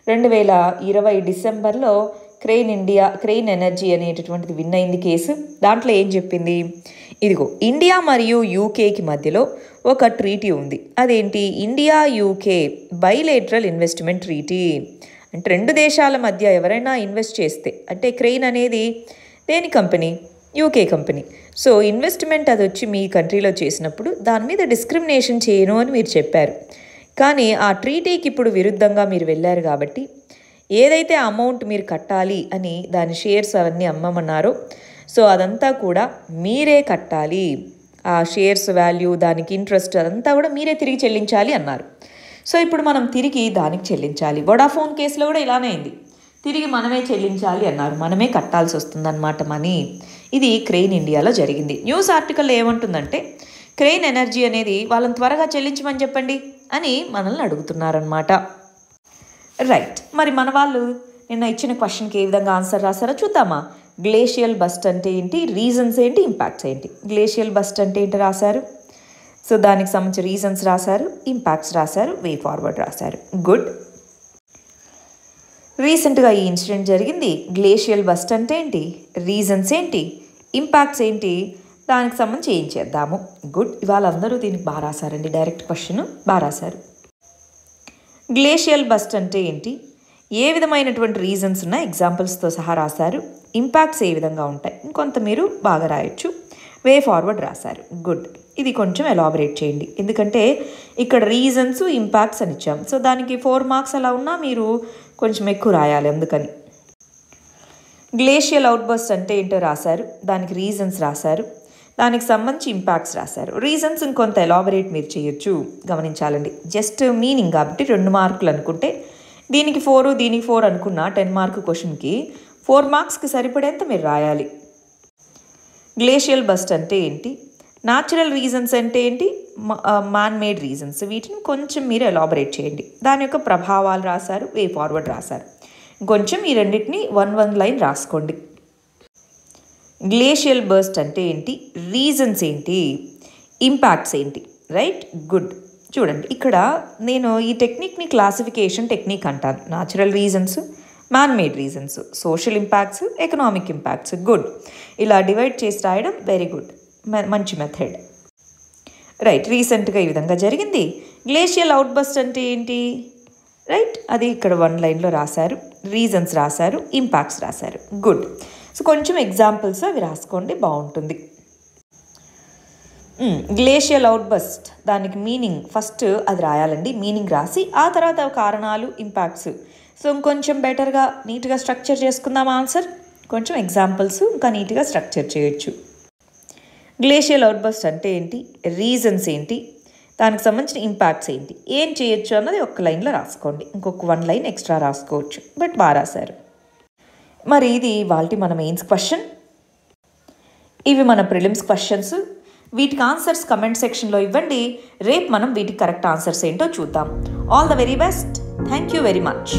2020 డిసెంబర్లో క్రెయిన్ ఎనర్జీ అనేటటువంటిది విన్ అయింది కేసు. దాంట్లో ఏం చెప్పింది, ఇదిగో ఇండియా మరియు యూకేకి మధ్యలో ఒక ట్రీటీ ఉంది, అదేంటి India UK bilateral investment treaty. అంటే రెండు దేశాల మధ్య ఎవరైనా ఇన్వెస్ట్ చేస్తే, అంటే క్రెయిన్ అనేది దేని company, UK company. So investment అది వచ్చి మీ కంట్రీలో చేసినప్పుడు దాని మీద డిస్క్రిమినేషన్ చేయను అని మీరు చెప్పారు, కానీ ఆ ట్రీటీకి ఇప్పుడు విరుద్ధంగా మీరు వెళ్ళారు కాబట్టి ఏదైతే అమౌంట్ మీరు కట్టాలి అని దాని షేర్స్ అవన్నీ అమ్మమన్నారో సో అదంతా కూడా మీరే కట్టాలి, ఆ షేర్స్ వాల్యూ దానికి ఇంట్రెస్ట్ అదంతా కూడా మీరే తిరిగి చెల్లించాలి అన్నారు. సో ఇప్పుడు మనం తిరిగి దానికి చెల్లించాలి. వొడాఫోన్ కేసులో కూడా ఇలానే అయింది, తిరిగి మనమే చెల్లించాలి అన్నారు, మనమే కట్టాల్సి వస్తుందన్నమాట మనీ. ఇది క్రెయిన్ ఇండియాలో జరిగింది. న్యూస్ ఆర్టికల్లో ఏమంటుందంటే క్రెయిన్ ఎనర్జీ అనేది వాళ్ళని త్వరగా చెల్లించమని చెప్పండి అని మనల్ని అడుగుతున్నారన్నమాట. రైట్, మరి మన వాళ్ళు నిన్న ఇచ్చిన క్వశ్చన్కి ఏ విధంగా ఆన్సర్ రాశారో చూద్దామా. గ్లేషియల్ బస్ట్ అంటే ఏంటి, రీజన్స్ ఏంటి, ఇంపాక్ట్స్ ఏంటి. గ్లేషియల్ బస్ట్ అంటే ఏంటి రాశారు, సో దానికి సంబంధించిన రీజన్స్ రాశారు, ఇంపాక్ట్స్ రాశారు, వే ఫార్వర్డ్ రాశారు. గుడ్. రీసెంట్గా ఈ ఇన్సిడెంట్ జరిగింది, గ్లేషియల్ బస్ట్ అంటే ఏంటి, రీజన్స్ ఏంటి, ఇంపాక్ట్స్ ఏంటి, దానికి సంబంధించి ఏం చేద్దాము. గుడ్, ఇవాళ అందరూ దీనికి బాగా రాశారండి, డైరెక్ట్ క్వశ్చన్ బాగా రాశారు. గ్లేషియల్ బస్ట్ అంటే ఏంటి, ఏ విధమైనటువంటి రీజన్స్ ఉన్న ఎగ్జాంపుల్స్తో సహా రాశారు, ఇంపాక్ట్స్ ఏ విధంగా ఉంటాయి, ఇంకొంత మీరు బాగా రాయొచ్చు, వే ఫార్వర్డ్ రాశారు. గుడ్, ఇది కొంచెం ఎలాబరేట్ చేయండి, ఎందుకంటే ఇక్కడ రీజన్స్ ఇంపాక్ట్స్ అని ఇచ్చాం, సో దానికి 4 మార్క్స్ అలా ఉన్నా మీరు కొంచెం ఎక్కువ రాయాలి. అందుకని గ్లేషియల్ అవుట్బర్స్ట్ అంటే ఏంటో రాశారు, దానికి రీజన్స్ రాశారు, దానికి సంబంధించి ఇంపాక్ట్స్ రాశారు. రీజన్స్ ఇంకొంత ఎలాబరేట్ మీరు చేయొచ్చు, గమనించాలండి. జస్ట్ మీనింగ్ కాబట్టి 2 మార్కులు అనుకుంటే దీనికి 4 దీనికి 4 అనుకున్న 10 మార్క్ క్వశ్చన్కి 4 మార్క్స్కి సరిపడేంత మీరు రాయాలి. గ్లేషియల్ బస్ట్ అంటే ఏంటి, న్యాచురల్ రీజన్స్ అంటే ఏంటి, మ్యాన్మేడ్ రీజన్స్, వీటిని కొంచెం మీరు ఎలాబరేట్ చేయండి. దాని యొక్క ప్రభావాలు రాశారు, వే ఫార్వర్డ్ రాశారు. కొంచెం ఈ రెండింటిని 1 లైన్ రాసుకోండి. గ్లేషియల్ బస్ట్ అంటే ఏంటి, రీజన్స్ ఏంటి, ఇంపాక్ట్స్ ఏంటి. Right, good. చూడండి, ఇక్కడ నేను ఈ టెక్నిక్ని క్లాసిఫికేషన్ టెక్నిక్ అంటాను. Natural reasons, manmade reasons, social impacts, economic impacts. Good, ఇలా డివైడ్ చేసి రాయడం వెరీ గుడ్, మంచి మెథడ్. రైట్, రీసెంట్గా ఈ విధంగా జరిగింది. గ్లేషియల్ అవుట్బస్ట్ అంటే ఏంటి, రైట్, అది ఇక్కడ 1 లైన్లో రాశారు, రీజన్స్ రాశారు, ఇంపాక్ట్స్ రాశారు. గుడ్, సో కొంచెం ఎగ్జాంపుల్స్ అవి రాసుకోండి, బాగుంటుంది. గ్లేషియల్ అవుట్బస్ట్, దానికి మీనింగ్ ఫస్ట్ అది రాయాలండి, మీనింగ్ రాసి ఆ తర్వాత కారణాలు, ఇంపాక్ట్స్. సో ఇంకొంచెం బెటర్గా నీట్గా స్ట్రక్చర్ చేసుకుందాం ఆన్సర్, కొంచెం ఎగ్జాంపుల్స్ ఇంకా నీట్గా స్ట్రక్చర్ చేయొచ్చు. గ్లేషియల్ అవుట్బస్ట్ అంటే ఏంటి, రీజన్స్ ఏంటి, దానికి సంబంధించిన ఇంపాక్ట్స్ ఏంటి, ఏం చేయొచ్చు అన్నది 1 లైన్లో రాసుకోండి, ఇంకొక 1 లైన్ ఎక్స్ట్రా రాసుకోవచ్చు, బట్ బాగా రాశారు. మరి ఇది వాళ్ళకి మన మెయిన్స్ క్వశ్చన్, ఇవి మన ప్రిలిమ్స్ క్వశ్చన్స్. వీటికి ఆన్సర్స్ కమెంట్ సెక్షన్లో ఇవ్వండి. రేపు మనం వీటికి కరెక్ట్ ఆన్సర్స్ ఏంటో చూద్దాం. All the very best. Thank you very much.